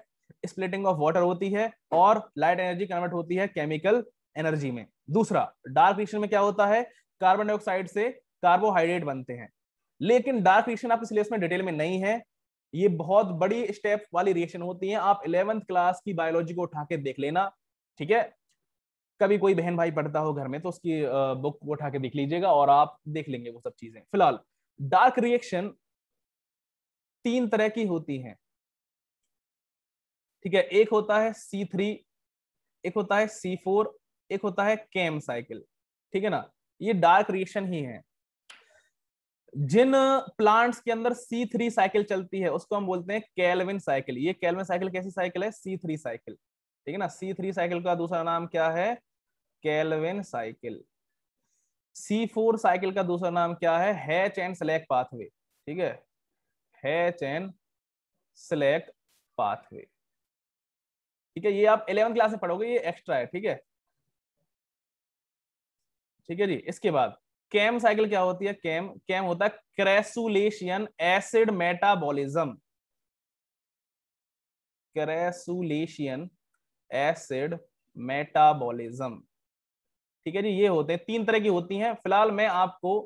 स्प्लिटिंग ऑफ वाटर होती है और लाइट एनर्जी कन्वर्ट होती है केमिकल एनर्जी में। दूसरा, डार्क रिएक्शन में क्या होता है, कार्बन डाइऑक्साइड से कार्बोहाइड्रेट बनते हैं। लेकिन डार्क रिएक्शन आपके सिलेबस में डिटेल में नहीं है, ये बहुत बड़ी स्टेप वाली रिएक्शन होती है। आप इलेवेंथ क्लास की बायोलॉजी को उठा के देख लेना, ठीक है। कभी कोई बहन भाई पढ़ता हो घर में तो उसकी बुक को उठा के देख लीजिएगा और आप देख लेंगे वो सब चीजें। फिलहाल डार्क रिएक्शन तीन तरह की होती है, ठीक है। एक होता है सी थ्री, एक होता है सी फोर, एक होता है केम साइकिल, ठीक है ना। ये डार्क रिएक्शन ही है। जिन प्लांट्स के अंदर सी थ्री साइकिल चलती है उसको हम बोलते हैं केल्विन साइकिल। ये केल्विन साइकिल कैसी साइकिल है? सी थ्री साइकिल, ठीक है ना। सी थ्री साइकिल का दूसरा नाम क्या है? Calvin cycle. C four cycle का दूसरा नाम क्या है? हैच एंड स्लैक पाथवे, ठीक है, हैच एंड स्लैक पाथवे, ठीक है। ये आप इलेवेंथ क्लास में पढ़ोगे, ये एक्स्ट्रा है, ठीक है, ठीक है जी। इसके बाद केम साइकिल क्या होती है? केम केम होता है crassulacean acid metabolism, crassulacean acid metabolism, ठीक है जी। ये होते हैं, तीन तरह की होती हैं। फिलहाल मैं आपको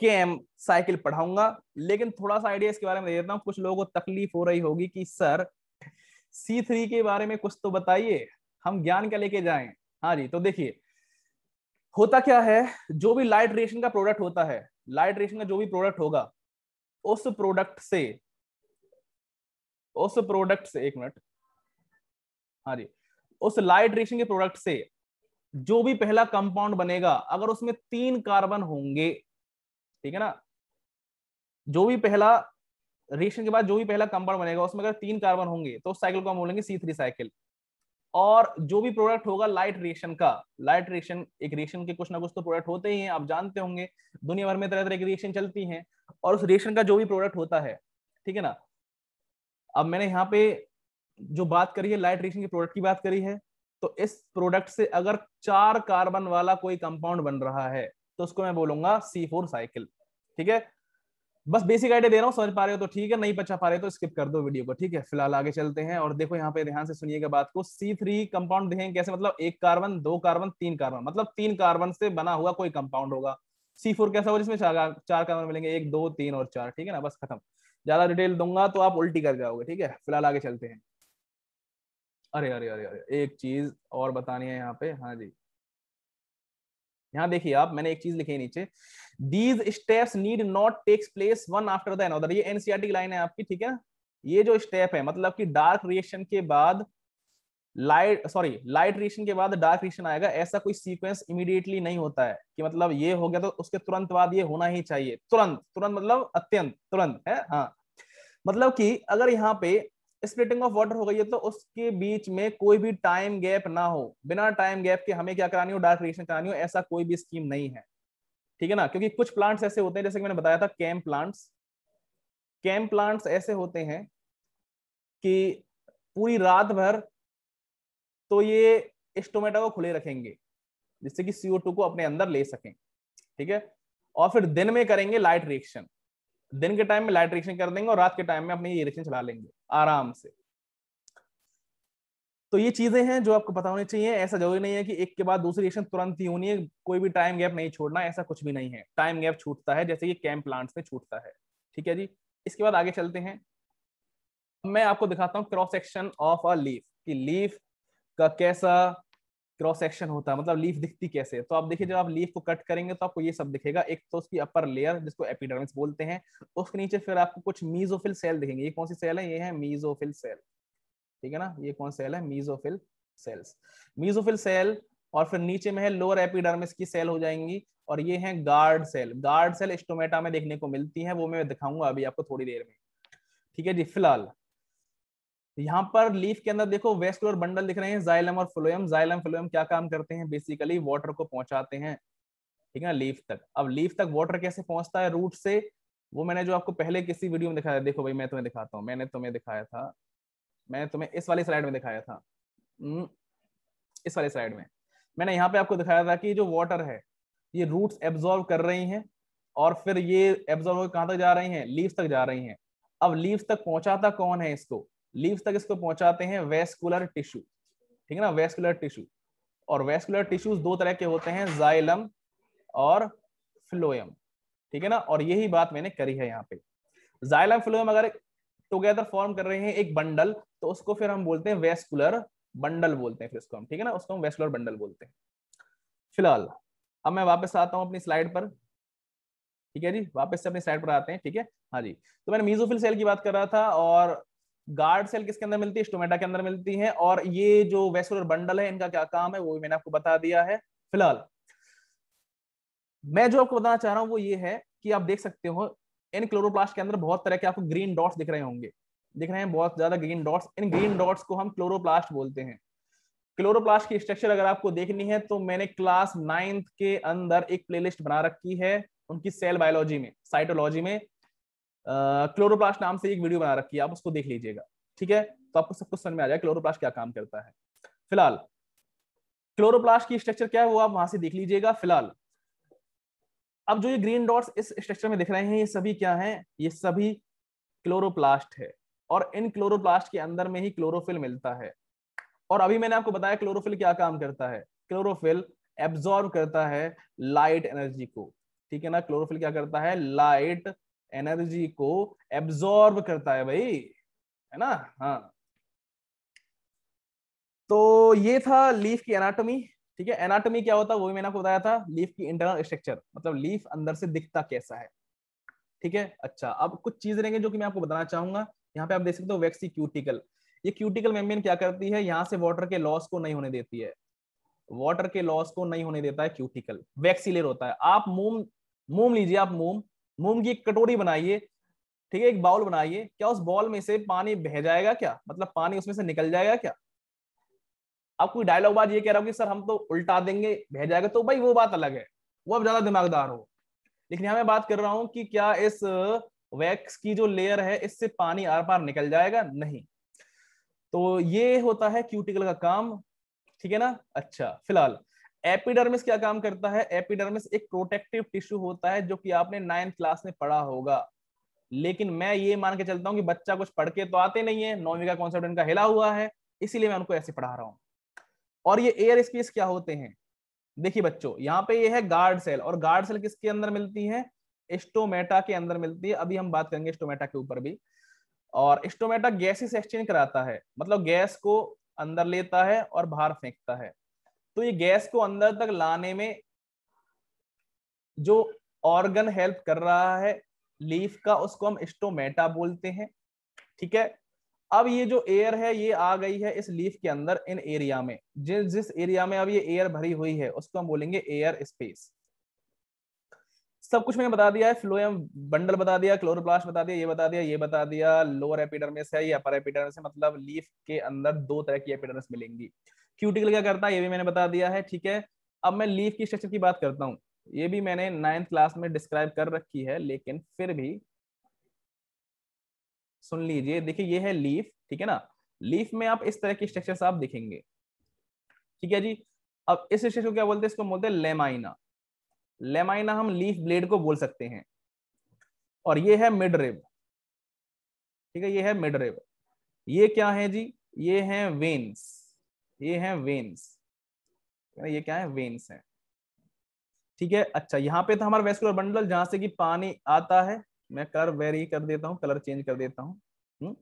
केम साइकिल पढ़ाऊंगा, लेकिन थोड़ा सा आइडिया इसके बारे में दे देता हूं। कुछ लोगों को तकलीफ हो रही होगी कि सर सी थ्री के बारे में कुछ तो बताइए, हम ज्ञान क्या लेके जाएं। हाँ जी, तो देखिए होता क्या है, जो भी लाइट रिएक्शन का प्रोडक्ट होता है, लाइट रिएक्शन का जो भी प्रोडक्ट होगा उस प्रोडक्ट से उस प्रोडक्ट से एक मिनट हाँ जी उस लाइट रिएक्शन के प्रोडक्ट से जो भी पहला कंपाउंड बनेगा, अगर उसमें तीन कार्बन होंगे, ठीक है ना, जो भी पहला रिएक्शन के बाद जो भी पहला कंपाउंड बनेगा उसमें अगर तीन कार्बन होंगे तो उस साइकिल को हम बोलेंगे सी थ्री साइकिल। और जो भी प्रोडक्ट होगा लाइट रिएक्शन का, लाइट रिएक्शन, एक रिएक्शन के कुछ ना कुछ तो प्रोडक्ट होते ही हैं, आप जानते होंगे दुनिया भर में तरह तरह की रिएक्शन चलती हैं, और उस रिएक्शन का जो भी प्रोडक्ट होता है, ठीक है ना। अब मैंने यहाँ पे जो बात करी है लाइट रिएक्शन के प्रोडक्ट की बात करी है, तो इस प्रोडक्ट से अगर चार कार्बन वाला कोई कंपाउंड बन रहा है तो उसको मैं बोलूंगा सी फोर साइकिल, ठीक है। बस बेसिक आइडिया दे रहा हूँ, समझ पा रहे हो तो ठीक है, नहीं पचा पा रहे हो तो स्किप कर दो वीडियो को, ठीक है। फिलहाल आगे चलते हैं और देखो यहाँ पे ध्यान से सुनिएगा बात को। सी थ्री कंपाउंड देखेंगे कैसे, मतलब एक कार्बन, दो कार्बन, तीन कार्बन, मतलब तीन कार्बन से बना हुआ कोई कंपाउंड होगा। सी फोर कैसा होगा, जिसमें चार चार कार्बन मिलेंगे, एक, दो, तीन और चार, ठीक है ना। बस खत्म, ज्यादा डिटेल दूंगा तो आप उल्टी कर जाओगे, ठीक है। फिलहाल आगे चलते हैं। अरे अरे अरे अरे एक चीज और बतानी है यहाँ पे। हाँ जी, यहाँ देखिए आप, मैंने एक चीज लिखी है नीचे, these steps need not takes place one after the another. ये एनसीईआरटी की लाइन है आपकी, ठीक है। ये जो स्टेप है, मतलब कि डार्क रिएक्शन के बाद लाइट सॉरी लाइट रिएक्शन के बाद डार्क रिएक्शन आएगा, ऐसा कोई सीक्वेंस इमीडिएटली नहीं होता है कि मतलब ये हो गया तो उसके तुरंत बाद ये होना ही चाहिए। तुरंत तुरंत मतलब अत्यंत तुरंत है। हाँ, मतलब कि अगर यहाँ पे स्प्लिटिंग ऑफ वाटर हो गई है तो उसके बीच में कोई भी टाइम गैप ना हो। बिना टाइम गैप के हमें क्या करानी हो, डार्क रिएक्शन करानी हो, ऐसा कोई भी स्कीम नहीं है, ठीक है ना। क्योंकि कुछ प्लांट्स ऐसे होते हैं, जैसे कि मैंने बताया था केम प्लांट्स, केम प्लांट्स ऐसे होते हैं कि पूरी रात भर तो ये स्टोमेटा को खुले रखेंगे जिससे कि सी ओ टू को अपने अंदर ले सकें, ठीक है। और फिर दिन में करेंगे लाइट रिएक्शन, दिन के टाइम में लाइट रिएक्शन कर देंगे और रात के टाइम में अपने ये रिएक्शन चला लेंगे आराम से। तो ये चीजें हैं जो आपको पता होनी चाहिए। ऐसा जरूरी नहीं है कि एक के बाद दूसरी एक्शन तुरंत ही होनी है, कोई भी टाइम गैप नहीं छोड़ना, ऐसा कुछ भी नहीं है। टाइम गैप छूटता है जैसे ये कैंप प्लांट्स में छूटता है। ठीक है जी, इसके बाद आगे चलते हैं। मैं आपको दिखाता हूँ cross section of a leaf, कि लीफ का कैसा क्रॉस सेक्शन होता है, मतलब लीफ दिखती कैसे। तो आप देखिए जब आप लीफ को कट करेंगे तो आपको ये सब दिखेगा। एक तो उसकी अपर लेयर जिसको एपिडर्मिस बोलते हैं, उसके नीचे फिर आपको कुछ मीजोफिल सेल दिखेंगे। ये कौन सी सेल है? ये है मीजोफिल सेल। ठीक है ना, ये कौन सेल है? Mesophyll cells, mesophyll cell. और फिर नीचे में है लोअर एपिडर्मिस की सेल हो जाएंगी, और ये है guard cell. Guard cell stomata में देखने को मिलती है, वो मैं दिखाऊंगा अभी आपको थोड़ी देर में। ठीक है जी, फिलहाल यहाँ पर लीफ के अंदर देखो वेस्कुलर बंडल दिख रहे हैं, जाइलम और फ्लोएम। जाइलम फ्लोएम क्या काम करते हैं? बेसिकली वाटर को पहुंचाते हैं, ठीक है ना, लीफ तक। अब लीफ तक वाटर कैसे पहुंचता है? रूट से। वो मैंने जो आपको पहले किसी वीडियो में दिखाया था, देखो भाई मैं तुम्हें दिखाता हूँ, मैंने तुम्हें दिखाया था, मैंने तुम्हें इस वाली स्लाइड में दिखाया था, इस वाली स्लाइड में मैंने यहाँ पे आपको दिखाया था कि जो वाटर है ये रूट्स एब्जॉर्व कर रही हैं, और फिर ये एब्जॉर्व होकर कहाँ तक जा रही हैं? लीव्स तक जा रही हैं। अब लीव्स तक पहुंचाता कौन है इसको? लीव्स तक इसको पहुंचाते हैं वेस्कुलर टिश्यू, ठीक है ना, वेस्कुलर टिश्यू। और वेस्कुलर टिश्यूज दो तरह के होते हैं, जाइलम और फ्लोएम, ठीक है ना। और यही बात मैंने करी है यहाँ पे, जाइलम फ्लोएम अगर टुगेदर फॉर्म कर रहे हैं एक बंडल, तो उसको फिर हम बोलते हैं वेस्कुलर बंडल बोलते हैं फिर उसको हम, ठीक है ना, उसको हम वेस्कुलर बंडल बोलते हैं। फिलहाल अब मैं वापस आता हूँ अपनी स्लाइड पर। ठीक है जी, वापस से अपनी स्लाइड पर आते हैं। ठीक है, हाँ जी, तो मैंने मीजोफिल सेल की बात कर रहा था, और गार्ड सेल किसके अंदर मिलती है? स्टोमेटा के अंदर मिलती है। और ये जो वेस्कुलर बंडल है, इनका क्या काम है वो भी मैंने आपको बता दिया है। फिलहाल मैं जो आपको बताना चाह रहा हूँ वो ये है कि आप देख सकते हो इन क्लोरोप्लास्ट के अंदर बहुत तरह के आपको ग्रीन डॉट्स दिख रहे होंगे, दिख रहे हैं बहुत ज्यादा ग्रीन डॉट्स। इन ग्रीन डॉट्स को हम क्लोरोप्लास्ट बोलते हैं। क्लोरोप्लास्ट की स्ट्रक्चर अगर आपको देखनी है तो मैंने क्लास नाइन्थ के अंदर एक प्लेलिस्ट बना रखी है उनकी सेल बायोलॉजी में, साइटोलॉजी में, क्लोरोप्लास्ट नाम से एक वीडियो बना रखी है, आप उसको देख लीजिएगा। ठीक है, तो आपको सब कुछ समझ में आ जाएगा क्लोरोप्लास्ट क्या काम करता है। फिलहाल क्लोरोप्लास्ट की स्ट्रक्चर क्या है वो आप वहां से देख लीजिएगा। फिलहाल अब जो ये ग्रीन डॉट्स इस स्ट्रक्चर में दिख रहे हैं, ये सभी क्या हैं? ये सभी क्लोरोप्लास्ट है, और इन क्लोरोप्लास्ट के अंदर में ही क्लोरोफिल मिलता है। और अभी मैंने आपको बताया क्लोरोफिल क्या काम करता है। क्लोरोफिल एब्जॉर्ब करता है लाइट एनर्जी को, ठीक है ना, क्लोरोफिल क्या करता है? लाइट एनर्जी को एब्जॉर्ब करता है भाई, है ना। हाँ, तो ये था लीफ की एनाटॉमी। ठीक है, एनाटॉमी क्या होता है वो भी मैंने आपको बताया था, लीफ की इंटरनल स्ट्रक्चर, मतलब लीफ अंदर से दिखता कैसा है। ठीक है, अच्छा, अब कुछ चीजें रहेंगे जो कि मैं आपको बताना चाहूंगा। यहाँ पे आप देख सकते हो वैक्सी क्यूटिकल, ये क्यूटिकल मेम्ब्रेन क्या करती है? यहाँ से वाटर के लॉस को नहीं होने देती है, वाटर के लॉस को नहीं होने देता है क्यूटिकल। वैक्सी लेयर होता है, आप मोम मोम लीजिए, आप मोम मोम की एक कटोरी बनाइए, ठीक है, एक बाउल बनाइए। क्या उस बाउल में से पानी बह जाएगा क्या? मतलब पानी उसमें से निकल जाएगा क्या? आप कोई डायलॉगबाज ये कह रहा हो कि सर हम तो उल्टा देंगे बह जाएगा, तो भाई वो बात अलग है, वो आप ज्यादा दिमागदार हो। लेकिन यहाँ मैं बात कर रहा हूँ कि क्या इस वैक्स की जो लेयर है इससे पानी आर पार निकल जाएगा? नहीं। तो ये होता है क्यूटिकल का काम, ठीक है ना। अच्छा, फिलहाल एपिडर्मिस क्या काम करता है? एपिडर्मिस एक प्रोटेक्टिव टिश्यू होता है जो कि आपने नाइन्थ क्लास में पढ़ा होगा, लेकिन मैं ये मान के चलता हूँ कि बच्चा कुछ पढ़ के तो आते नहीं है, नौवीं का कॉन्सेप्ट इनका हिला हुआ है, इसीलिए मैं उनको ऐसे पढ़ा रहा हूँ। और ये एयर स्पेस क्या होते हैं? देखिए बच्चों, यहाँ पे ये है गार्ड सेल, और गार्ड सेल किसके अंदर मिलती है? स्टोमेटा के अंदर मिलती है। अभी हम बात करेंगे स्टोमेटा के ऊपर भी। और स्टोमेटा गैसेस एक्सचेंज कराता है, मतलब गैस को अंदर लेता है और बाहर फेंकता है। तो ये गैस को अंदर तक लाने में जो ऑर्गन हेल्प कर रहा है लीफ का, उसको हम स्टोमेटा बोलते हैं। ठीक है, अब ये जो एयर है ये आ गई है इस लीफ के अंदर, इन एरिया में, जिस जिस एरिया में अब ये एयर भरी हुई है उसको हम बोलेंगे एयर स्पेस। सब कुछ मैंने बता दिया है, फ्लोएम बंडल बता दिया, क्लोरोप्लास्ट बता दिया, ये बता दिया, ये बता दिया, लोअर एपिडर्मिस है, ये अपर एपिडर्मिस है, मतलब लीफ के अंदर दो तरह की एपिडर्मिस मिलेंगी। क्यूटिकल क्या करता है ये भी मैंने बता दिया है। ठीक है, अब मैं लीफ की स्ट्रक्चर की बात करता हूँ, ये भी मैंने नाइन्थ क्लास में डिस्क्राइब कर रखी है, लेकिन फिर भी सुन लीजिए। देखिए ये है लीफ, ठीक है ना, लीफ में आप इस तरह की स्ट्रक्चर आप देखेंगे। ठीक है जी, अब इस स्ट्रक्चर को क्या बोलते हैं? इसको बोलते हैं लेमाइना। लेमाइना हम लीफ ब्लेड को बोल सकते हैं। और ये है मिडरिब, ठीक है, ये है मिडरिब। ये क्या है जी? ये है वेन्स, ये है वेन्स, ये क्या है, वेन्स है, ठीक है। अच्छा यहाँ पे था हमारा वैस्कुलर बंडल जहां से कि पानी आता है, मैं कलर वेरी कर देता हूँ, कलर चेंज कर देता हूँ,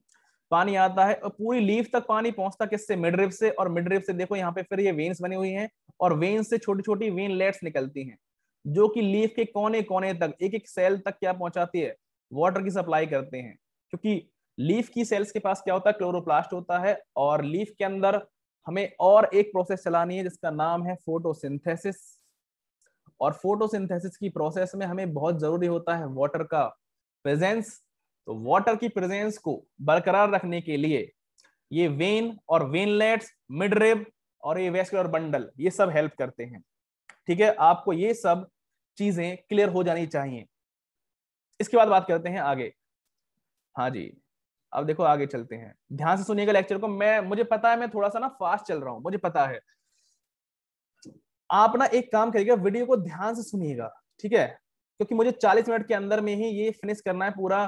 पानी आता है और पूरी लीफ तक पानी पहुंचता किससे, मिडरिप से, और मिडरिप से देखो यहाँ पे फिर ये वेन्स बनी हुई हैं और वेन्स से छोटी छोटी वेन लेट्स निकलती हैं जो कि लीफ के कोने कोने तक एक एक सेल तक क्या पहुंचाती है, वाटर की सप्लाई करते हैं। क्योंकि लीफ की सेल्स के पास क्या होता है, क्लोरोप्लास्ट होता है, और लीफ के अंदर हमें और एक प्रोसेस चलानी है जिसका नाम है फोटोसिंथेसिस, और फोटोसिंथेसिस की प्रोसेस में हमें बहुत जरूरी होता है वाटर का प्रेजेंस। तो वाटर की प्रेजेंस को बरकरार रखने के लिए ये वेन और वेनलेट्स, मिडरिब और ये वैस्कुलर बंडल, ये सब हेल्प करते हैं, ठीक है। आपको ये सब चीजें क्लियर हो जानी चाहिए। इसके बाद बात करते हैं आगे, हाँ जी, अब देखो आगे चलते हैं, ध्यान से सुनिएगा लेक्चर को। मैं मुझे पता है मैं थोड़ा सा ना फास्ट चल रहा हूं, मुझे पता है। आप ना एक काम करिएगा, वीडियो को ध्यान से सुनिएगा, ठीक है, क्योंकि मुझे चालीस मिनट के अंदर में ही ये फिनिश करना है पूरा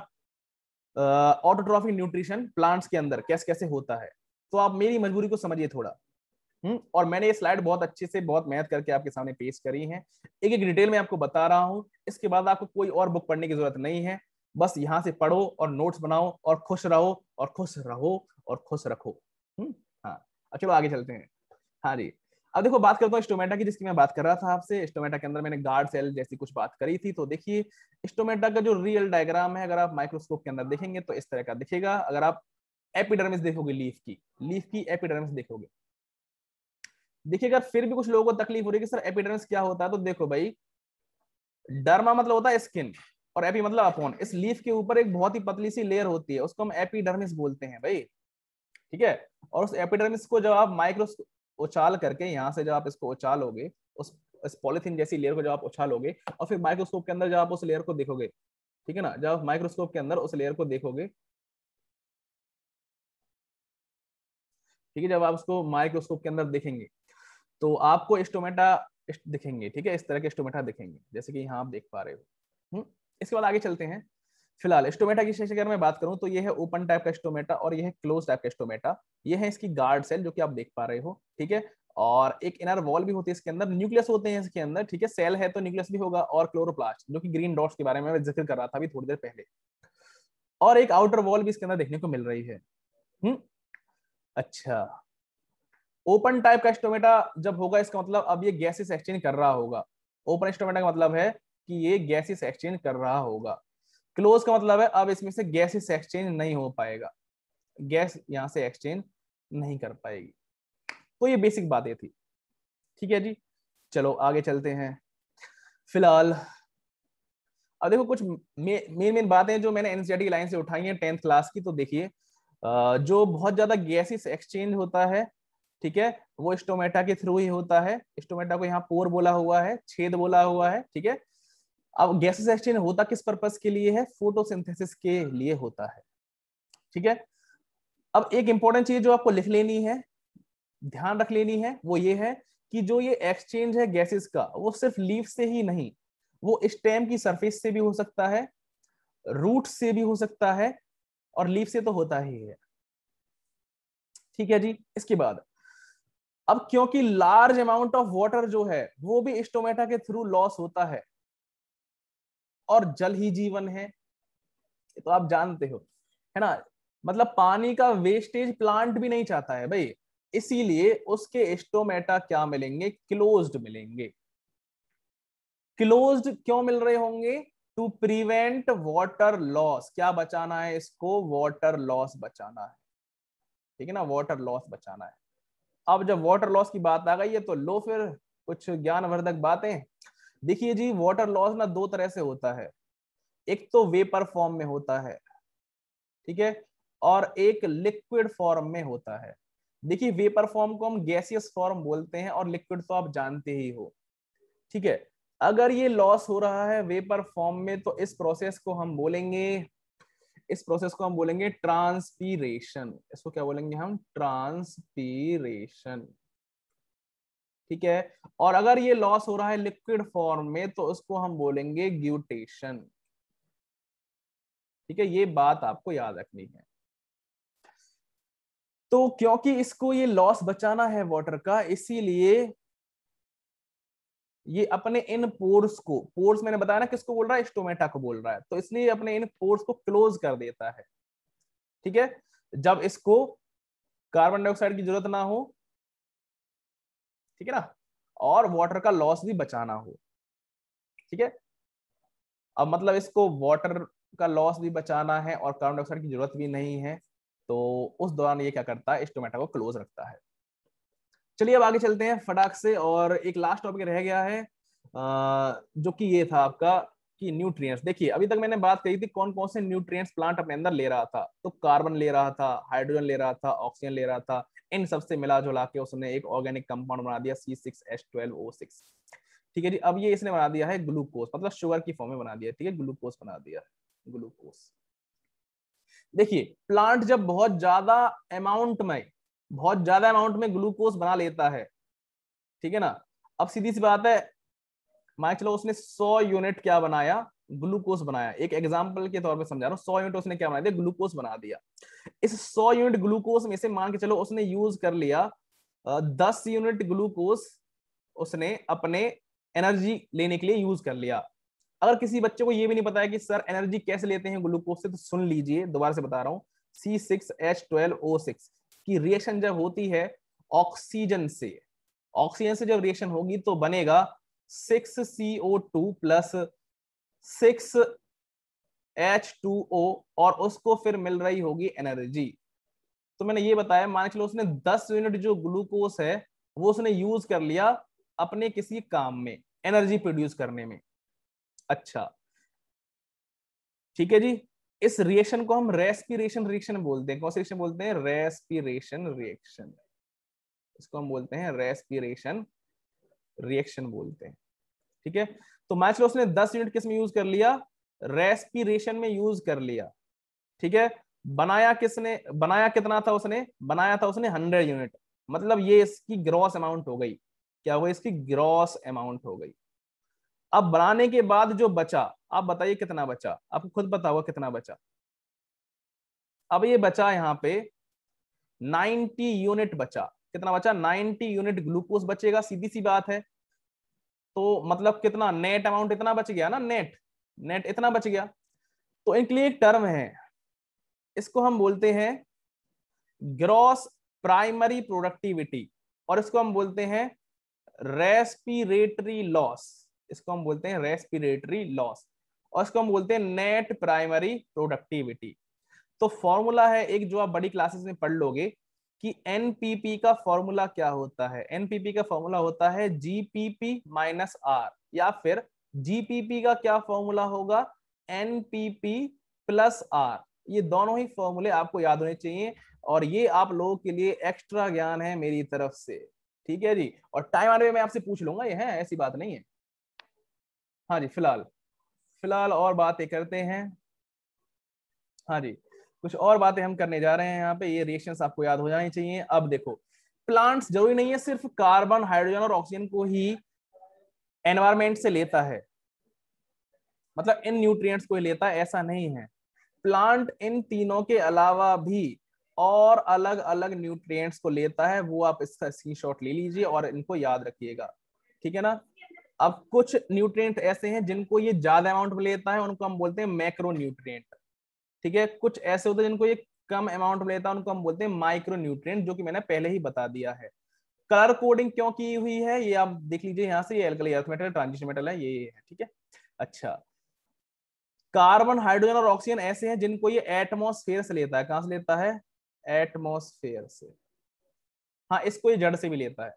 ऑटोट्रॉफिक न्यूट्रिशन प्लांट्स के अंदर कैसे कैसे होता है। तो आप मेरी मजबूरी को समझिए थोड़ा, हम्म। और मैंने ये स्लाइड बहुत अच्छे से बहुत मेहनत करके आपके सामने पेश करी है, एक एक डिटेल में आपको बता रहा हूँ। इसके बाद आपको कोई और बुक पढ़ने की जरूरत नहीं है, बस यहाँ से पढ़ो और नोट्स बनाओ और खुश रहो और खुश रहो और खुश रखो, हम्म। हाँ चलो आगे चलते हैं, हाँ जी। अब देखो बात करता हूँ स्टोमेटा की, जिसकी मैं बात कर रहा था आपसे। स्टोमेटा के अंदर मैंने गार्ड सेल जैसी कुछ बात करी थी। तो देखिए स्टोमेटा का जो रियल डायग्राम है, अगर आप माइक्रोस्कोप के अंदर देखेंगे तो इस तरह का दिखेगा। अगर आप एपिडर्मिस देखोगे, लीफ की लीफ की एपिडर्मिस देखोगे, देखिए अगर फिर भी कुछ लोगों को तकलीफ हो रही है कि सर एपिडर्मिस क्या होता है, तो देखो भाई, डर्मा मतलब होता है स्किन और एपी मतलब अपॉन। इस लीफ के ऊपर एक बहुत ही पतली सी लेयर होती है, उसको हम एपिडर्मिस बोलते हैं भाई, ठीक है। और उस एपिडर्मिस को जब आप माइक्रोस्कोप उछाल करके, यहाँ से जब आप इसको उछालोगे, उस इस पॉलिथीन जैसी लेयर को जब आप उछालोगे और फिर माइक्रोस्कोप के अंदर जब आप उस लेयर को देखोगे, ठीक है ना, जब आप माइक्रोस्कोप के अंदर उस लेयर को देखोगे, ठीक है, जब आप उसको माइक्रोस्कोप के अंदर देखेंगे तो आपको स्टोमेटा दिखेंगे, ठीक है, इस तरह के स्टोमेटा दिखेंगे जैसे कि यहाँ आप देख पा रहे हो। इसके बाद आगे चलते हैं। फिलहाल स्टोमेटा की अगर मैं बात करूं तो ये है ओपन टाइप का स्टोमेटा और ये है क्लोज टाइप का स्टोमेटा। ये है इसकी गार्ड सेल जो कि आप देख पा रहे हो, ठीक है, और एक इनर वॉल भी होती है इसके अंदर, न्यूक्लियस होते हैं इसके अंदर, ठीक है। सेल है तो न्यूक्लियस भी होगा, और क्लोरोप्लास्ट जो कि ग्रीन डॉट्स के बारे में मैं जिक्र कर रहा था अभी थोड़ी देर पहले, और एक आउटर वॉल भी इसके अंदर देखने को मिल रही है, हम्म। अच्छा, ओपन टाइप का स्टोमेटा जब होगा इसका मतलब अब ये गैसेस एक्सचेंज कर रहा होगा। ओपन स्टोमेटा का मतलब है कि ये गैसेस एक्सचेंज कर रहा होगा। क्लोज का मतलब है अब इसमें से गैसेस एक्सचेंज नहीं हो पाएगा, गैस यहां से एक्सचेंज नहीं कर पाएगी। तो ये बेसिक बातें थी, ठीक है जी। चलो आगे चलते हैं। फिलहाल अब देखो कुछ मेन मेन बातें जो मैंने एनसीईआरटी लाइन से उठाई हैं टेंथ क्लास की। तो देखिए जो बहुत ज्यादा गैसेस एक्सचेंज होता है, ठीक है, वो स्टोमेटा के थ्रू ही होता है। स्टोमेटा को यहाँ पोर बोला हुआ है, छेद बोला हुआ है, ठीक है। अब गैसेस एक्सचेंज होता किस पर्पस के लिए है, फोटोसिंथेसिस के लिए होता है, ठीक है। अब एक इंपॉर्टेंट चीज जो आपको लिख लेनी है, ध्यान रख लेनी है, वो ये है कि जो ये एक्सचेंज है गैसेस का, वो सिर्फ लीफ से ही नहीं, वो स्टेम की सरफेस से भी हो सकता है, रूट से भी हो सकता है, और लीफ से तो होता ही है, ठीक है जी। इसके बाद अब क्योंकि लार्ज अमाउंट ऑफ वाटर जो है वो भी स्टोमेटा के थ्रू लॉस होता है, और जल ही जीवन है, तो आप जानते हो, है ना, मतलब पानी का वेस्टेज प्लांट भी नहीं चाहता है भाई, इसीलिए उसके स्टोमेटा क्या मिलेंगे, क्लोज्ड मिलेंगे। क्लोज्ड क्यों मिल रहे होंगे, टू प्रिवेंट वाटर लॉस। क्या बचाना है इसको, वाटर लॉस बचाना है, ठीक है ना, वाटर लॉस बचाना है। अब जब वाटर लॉस की बात आ गई है तो लो फिर कुछ ज्ञानवर्धक बातें। देखिए जी, वाटर लॉस ना दो तरह से होता है, एक तो वेपर फॉर्म में होता है, ठीक है, और एक लिक्विड फॉर्म में होता है। देखिए वेपर फॉर्म को हम गैसियस फॉर्म बोलते हैं, और लिक्विड तो आप जानते ही हो, ठीक है। अगर ये लॉस हो रहा है वेपर फॉर्म में तो इस प्रोसेस को हम बोलेंगे इस प्रोसेस को हम बोलेंगे ट्रांसपीरेशन। इसको क्या बोलेंगे हम, ट्रांसपीरेशन, ठीक है। और अगर ये लॉस हो रहा है लिक्विड फॉर्म में तो उसको हम बोलेंगे ग्यूटेशन, ठीक है। ये बात आपको याद रखनी है। तो क्योंकि इसको ये लॉस बचाना है वाटर का, इसीलिए ये अपने इन पोर्स को, पोर्स मैंने बताया ना किसको बोल रहा है, स्टोमेटा को बोल रहा है, तो इसलिए अपने इन पोर्स को क्लोज कर देता है। ठीक है, जब इसको कार्बन डाइऑक्साइड की जरूरत ना हो, ठीक है ना, और वाटर का लॉस भी बचाना हो। ठीक है, अब मतलब इसको वाटर का लॉस भी बचाना है और कार्बन डाइऑक्साइड की जरूरत भी नहीं है, तो उस दौरान ये क्या करता है, स्टोमेटा को क्लोज रखता है। चलिए अब आगे चलते हैं फटाक से, और एक लास्ट टॉपिक रह गया है जो कि ये था आपका कि न्यूट्रिएंट्स। देखिए अभी तक मैंने बात कही थी कौन कौन से न्यूट्रिएंट्स प्लांट अपने अंदर ले रहा था, तो कार्बन ले रहा था, हाइड्रोजन ले रहा था, ऑक्सीजन ले रहा था, इन सबसे मिला जुला के उसने एक ऑर्गेनिक कंपाउंड बना दिया C six H twelve O six. ठीक है जी, अब ये इसने बना दिया है ग्लूकोज, मतलब शुगर की फॉर्म में बना दिया। ठीक है, ग्लूकोज बना दिया है ग्लूकोज। देखिए प्लांट जब बहुत ज्यादा अमाउंट में बहुत ज्यादा अमाउंट में ग्लूकोज बना लेता है, ठीक है ना, अब सीधी सी बात है, मान चलो उसने सौ यूनिट क्या बनाया, ग्लूकोज बनाया, एक एग्जाम्पल के तौर पे समझा रहा हूँ, सौ यूनिट उसने क्या बना दिया, ग्लूकोज बना दिया। इस सौ यूनिट ग्लूकोज में से मान के चलो उसने यूज कर लिया दस यूनिट ग्लूकोज उसने अपने एनर्जी लेने के लिए यूज कर लिया। अगर किसी बच्चे को ये भी नहीं पता है कि सर एनर्जी कैसे लेते हैं ग्लूकोज से, तो सुन लीजिए, दोबारा से बता रहा हूँ, C six H twelve O six की रिएक्शन जब होती है ऑक्सीजन से, ऑक्सीजन से जब रिएक्शन होगी तो बनेगा six C O two plus six H two O और उसको फिर मिल रही होगी एनर्जी। तो मैंने ये बताया मान के चलो उसने दस यूनिट जो ग्लूकोज है वो उसने यूज कर लिया अपने किसी काम में, एनर्जी प्रोड्यूस करने में। अच्छा, ठीक है जी, इस रिएक्शन को हम रेस्पिरेशन रिएक्शन बोलते हैं। कौन सी रिएक्शन बोलते हैं, रेस्पिरेशन रिएक्शन। इसको हम बोलते हैं रेस्पिरेशन रिएक्शन बोलते हैं। ठीक है, तो मान लो उसने दस यूनिट किस में यूज कर लिया, रेस्पिरेशन में यूज कर लिया। ठीक है, बनाया किसने, बनाया कितना था उसने, बनाया था उसने हंड्रेड यूनिट, मतलब ये इसकी ग्रॉस अमाउंट हो गई। क्या हुआ, इसकी ग्रॉस अमाउंट हो गई। अब बनाने के बाद जो बचा, आप बताइए कितना बचा, आपको खुद पता हुआ कितना बचा। अब ये बचा यहाँ पे नब्बे यूनिट बचा। कितना बचा, नब्बे यूनिट ग्लूकोज बचेगा, सीधी सी बात है। तो मतलब कितना नेट अमाउंट, इतना बच गया ना, नेट नेट इतना बच गया। तो इनके लिए एक टर्म है, इसको हम बोलते हैं ग्रॉस प्राइमरी प्रोडक्टिविटी, और इसको हम बोलते हैं रेस्पिरेटरी लॉस, इसको हम बोलते हैं रेस्पिरेटरी लॉस, और इसको हम बोलते हैं नेट प्राइमरी प्रोडक्टिविटी। तो फॉर्मूला है एक जो आप बड़ी क्लासेस में पढ़ लोगे कि एनपीपी का फॉर्मूला क्या होता है। एनपीपी का फॉर्मूला होता है जीपीपी माइनस आर, या फिर जीपीपी का क्या फॉर्मूला होगा, एनपीपी प्लस आर। ये दोनों ही फॉर्मूले आपको याद होने चाहिए, और ये आप लोगों के लिए एक्स्ट्रा ज्ञान है मेरी तरफ से। ठीक है जी, और टाइम आने पे मैं आपसे पूछ लूंगा, ये है ऐसी बात नहीं है। हाँ जी, फिलहाल फिलहाल और बातें करते हैं। हाँ जी, कुछ और बातें हम करने जा रहे हैं यहाँ पे, ये रिएक्शंस आपको याद हो जानी चाहिए। अब देखो, प्लांट्स जरूरी नहीं है सिर्फ कार्बन, हाइड्रोजन और ऑक्सीजन को ही एनवायरनमेंट से लेता है, मतलब इन न्यूट्रिएंट्स को ही लेता है, ऐसा नहीं है। प्लांट इन तीनों के अलावा भी और अलग अलग न्यूट्रिएंट्स को लेता है, वो आप इसका स्क्रीनशॉट ले लीजिए और इनको याद रखिएगा। ठीक है ना, अब कुछ न्यूट्रिएंट ऐसे हैं जिनको ये ज्यादा अमाउंट में लेता है, उनको हम बोलते हैं मैक्रो न्यूट्रिएंट। ठीक है, कुछ ऐसे होते हैं जिनको ये कम अमाउंट में लेता है, उनको हम बोलते हैं माइक्रो न्यूट्रिएंट, जो कि मैंने पहले ही बता दिया है। कलर कोडिंग क्यों की हुई है ये आप देख लीजिए यहाँ से, ये alkali earth metal transition metal है, ये है। ठीक है, अच्छा, कार्बन, हाइड्रोजन और ऑक्सीजन ऐसे हैं जिनको ये एटमोस्फेयर से लेता है। कहाँ से लेता है, एटमोस्फेयर से। हाँ, इसको ये जड़ से भी लेता है,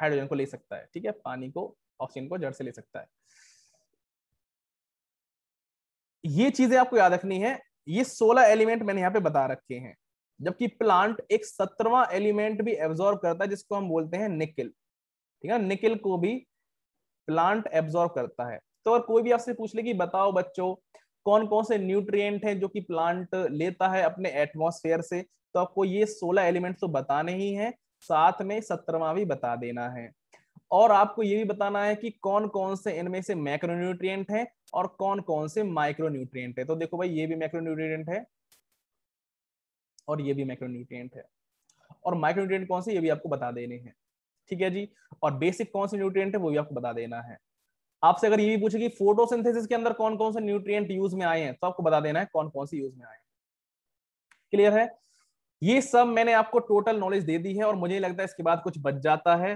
हाइड्रोजन को ले सकता है। ठीक है, पानी को, ऑक्सीजन को जड़ से ले सकता है। ये चीजें आपको याद रखनी है। ये सोलह एलिमेंट मैंने यहाँ पे बता रखे हैं, जबकि प्लांट एक सत्रहवां एलिमेंट भी एब्जॉर्ब करता है, जिसको हम बोलते हैं निकल। ठीक है, निकल को भी प्लांट एब्जॉर्ब करता है। तो अगर कोई भी आपसे पूछ ले कि बताओ बच्चों कौन कौन से न्यूट्रिएंट हैं जो कि प्लांट लेता है अपने एटमोस्फेयर से, तो आपको ये सोलह एलिमेंट तो बताने ही है, साथ में सत्रहवां भी बता देना है। और आपको ये भी बताना है कि कौन कौन से इनमें से मैक्रो न्यूट्रिएंट हैं और कौन कौन से माइक्रो न्यूट्रिएंट है। तो देखो भाई, ये भी मैक्रो न्यूट्रिएंट है और ये भी मैक्रो न्यूट्रिएंट है, और माइक्रो न्यूट्रिएंट कौन से ये भी आपको बता देने हैं, ठीक है जी। और बेसिक कौन से न्यूट्रिएंट है वो भी आपको बता देना है। आपसे अगर ये भी पूछे कि फोटोसिंथेसिस के अंदर कौन कौन से न्यूट्रिएंट यूज में आए हैं तो आपको बता देना है कौन कौन से यूज में आए हैं। क्लियर है? ये सब मैंने आपको टोटल नॉलेज दे दी है और मुझे लगता है इसके बाद कुछ बच जाता है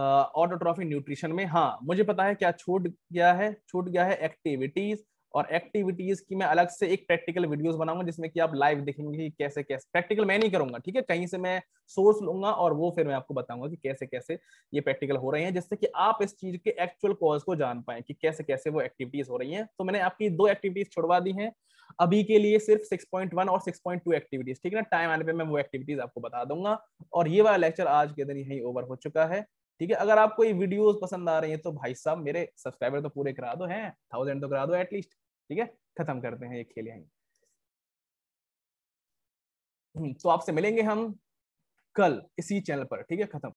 ऑटोट्रॉफी न्यूट्रिशन में। हाँ, मुझे पता है क्या छूट गया है, छूट गया है एक्टिविटीज, और एक्टिविटीज की मैं अलग से एक प्रैक्टिकल वीडियोस बनाऊंगा जिसमें कि आप लाइव देखेंगे कि कैसे कैसे प्रैक्टिकल मैं नहीं करूंगा, ठीक है, कहीं से मैं सोर्स लूंगा और वो फिर मैं आपको बताऊंगा कि कैसे कैसे ये प्रैक्टिकल हो रहे हैं, जिससे कि आप इस चीज के एक्चुअल कॉज को जान पाए कि कैसे कैसे वो एक्टिविटीज हो रही हैं। तो मैंने आपकी दो एक्टिविटीज छुड़वा दी हैं अभी के लिए, सिर्फ सिक्स पॉइंट वन और सिक्स पॉइंट टू एक्टिविटीज, ठीक है ना। टाइम आने पर मैं वो एक्टिविटीज आपको बता दूंगा और ये वाला लेक्चर आज के दिन यही ओवर हो चुका है, ठीक है। अगर आपको ये वीडियोस पसंद आ रही हैं तो भाई साहब मेरे सब्सक्राइबर तो पूरे करा दो, हैं थाउजेंड तो करा दो एटलीस्ट, ठीक है। खत्म करते हैं ये खेल यहीं, तो आपसे मिलेंगे हम कल इसी चैनल पर, ठीक है। खत्म।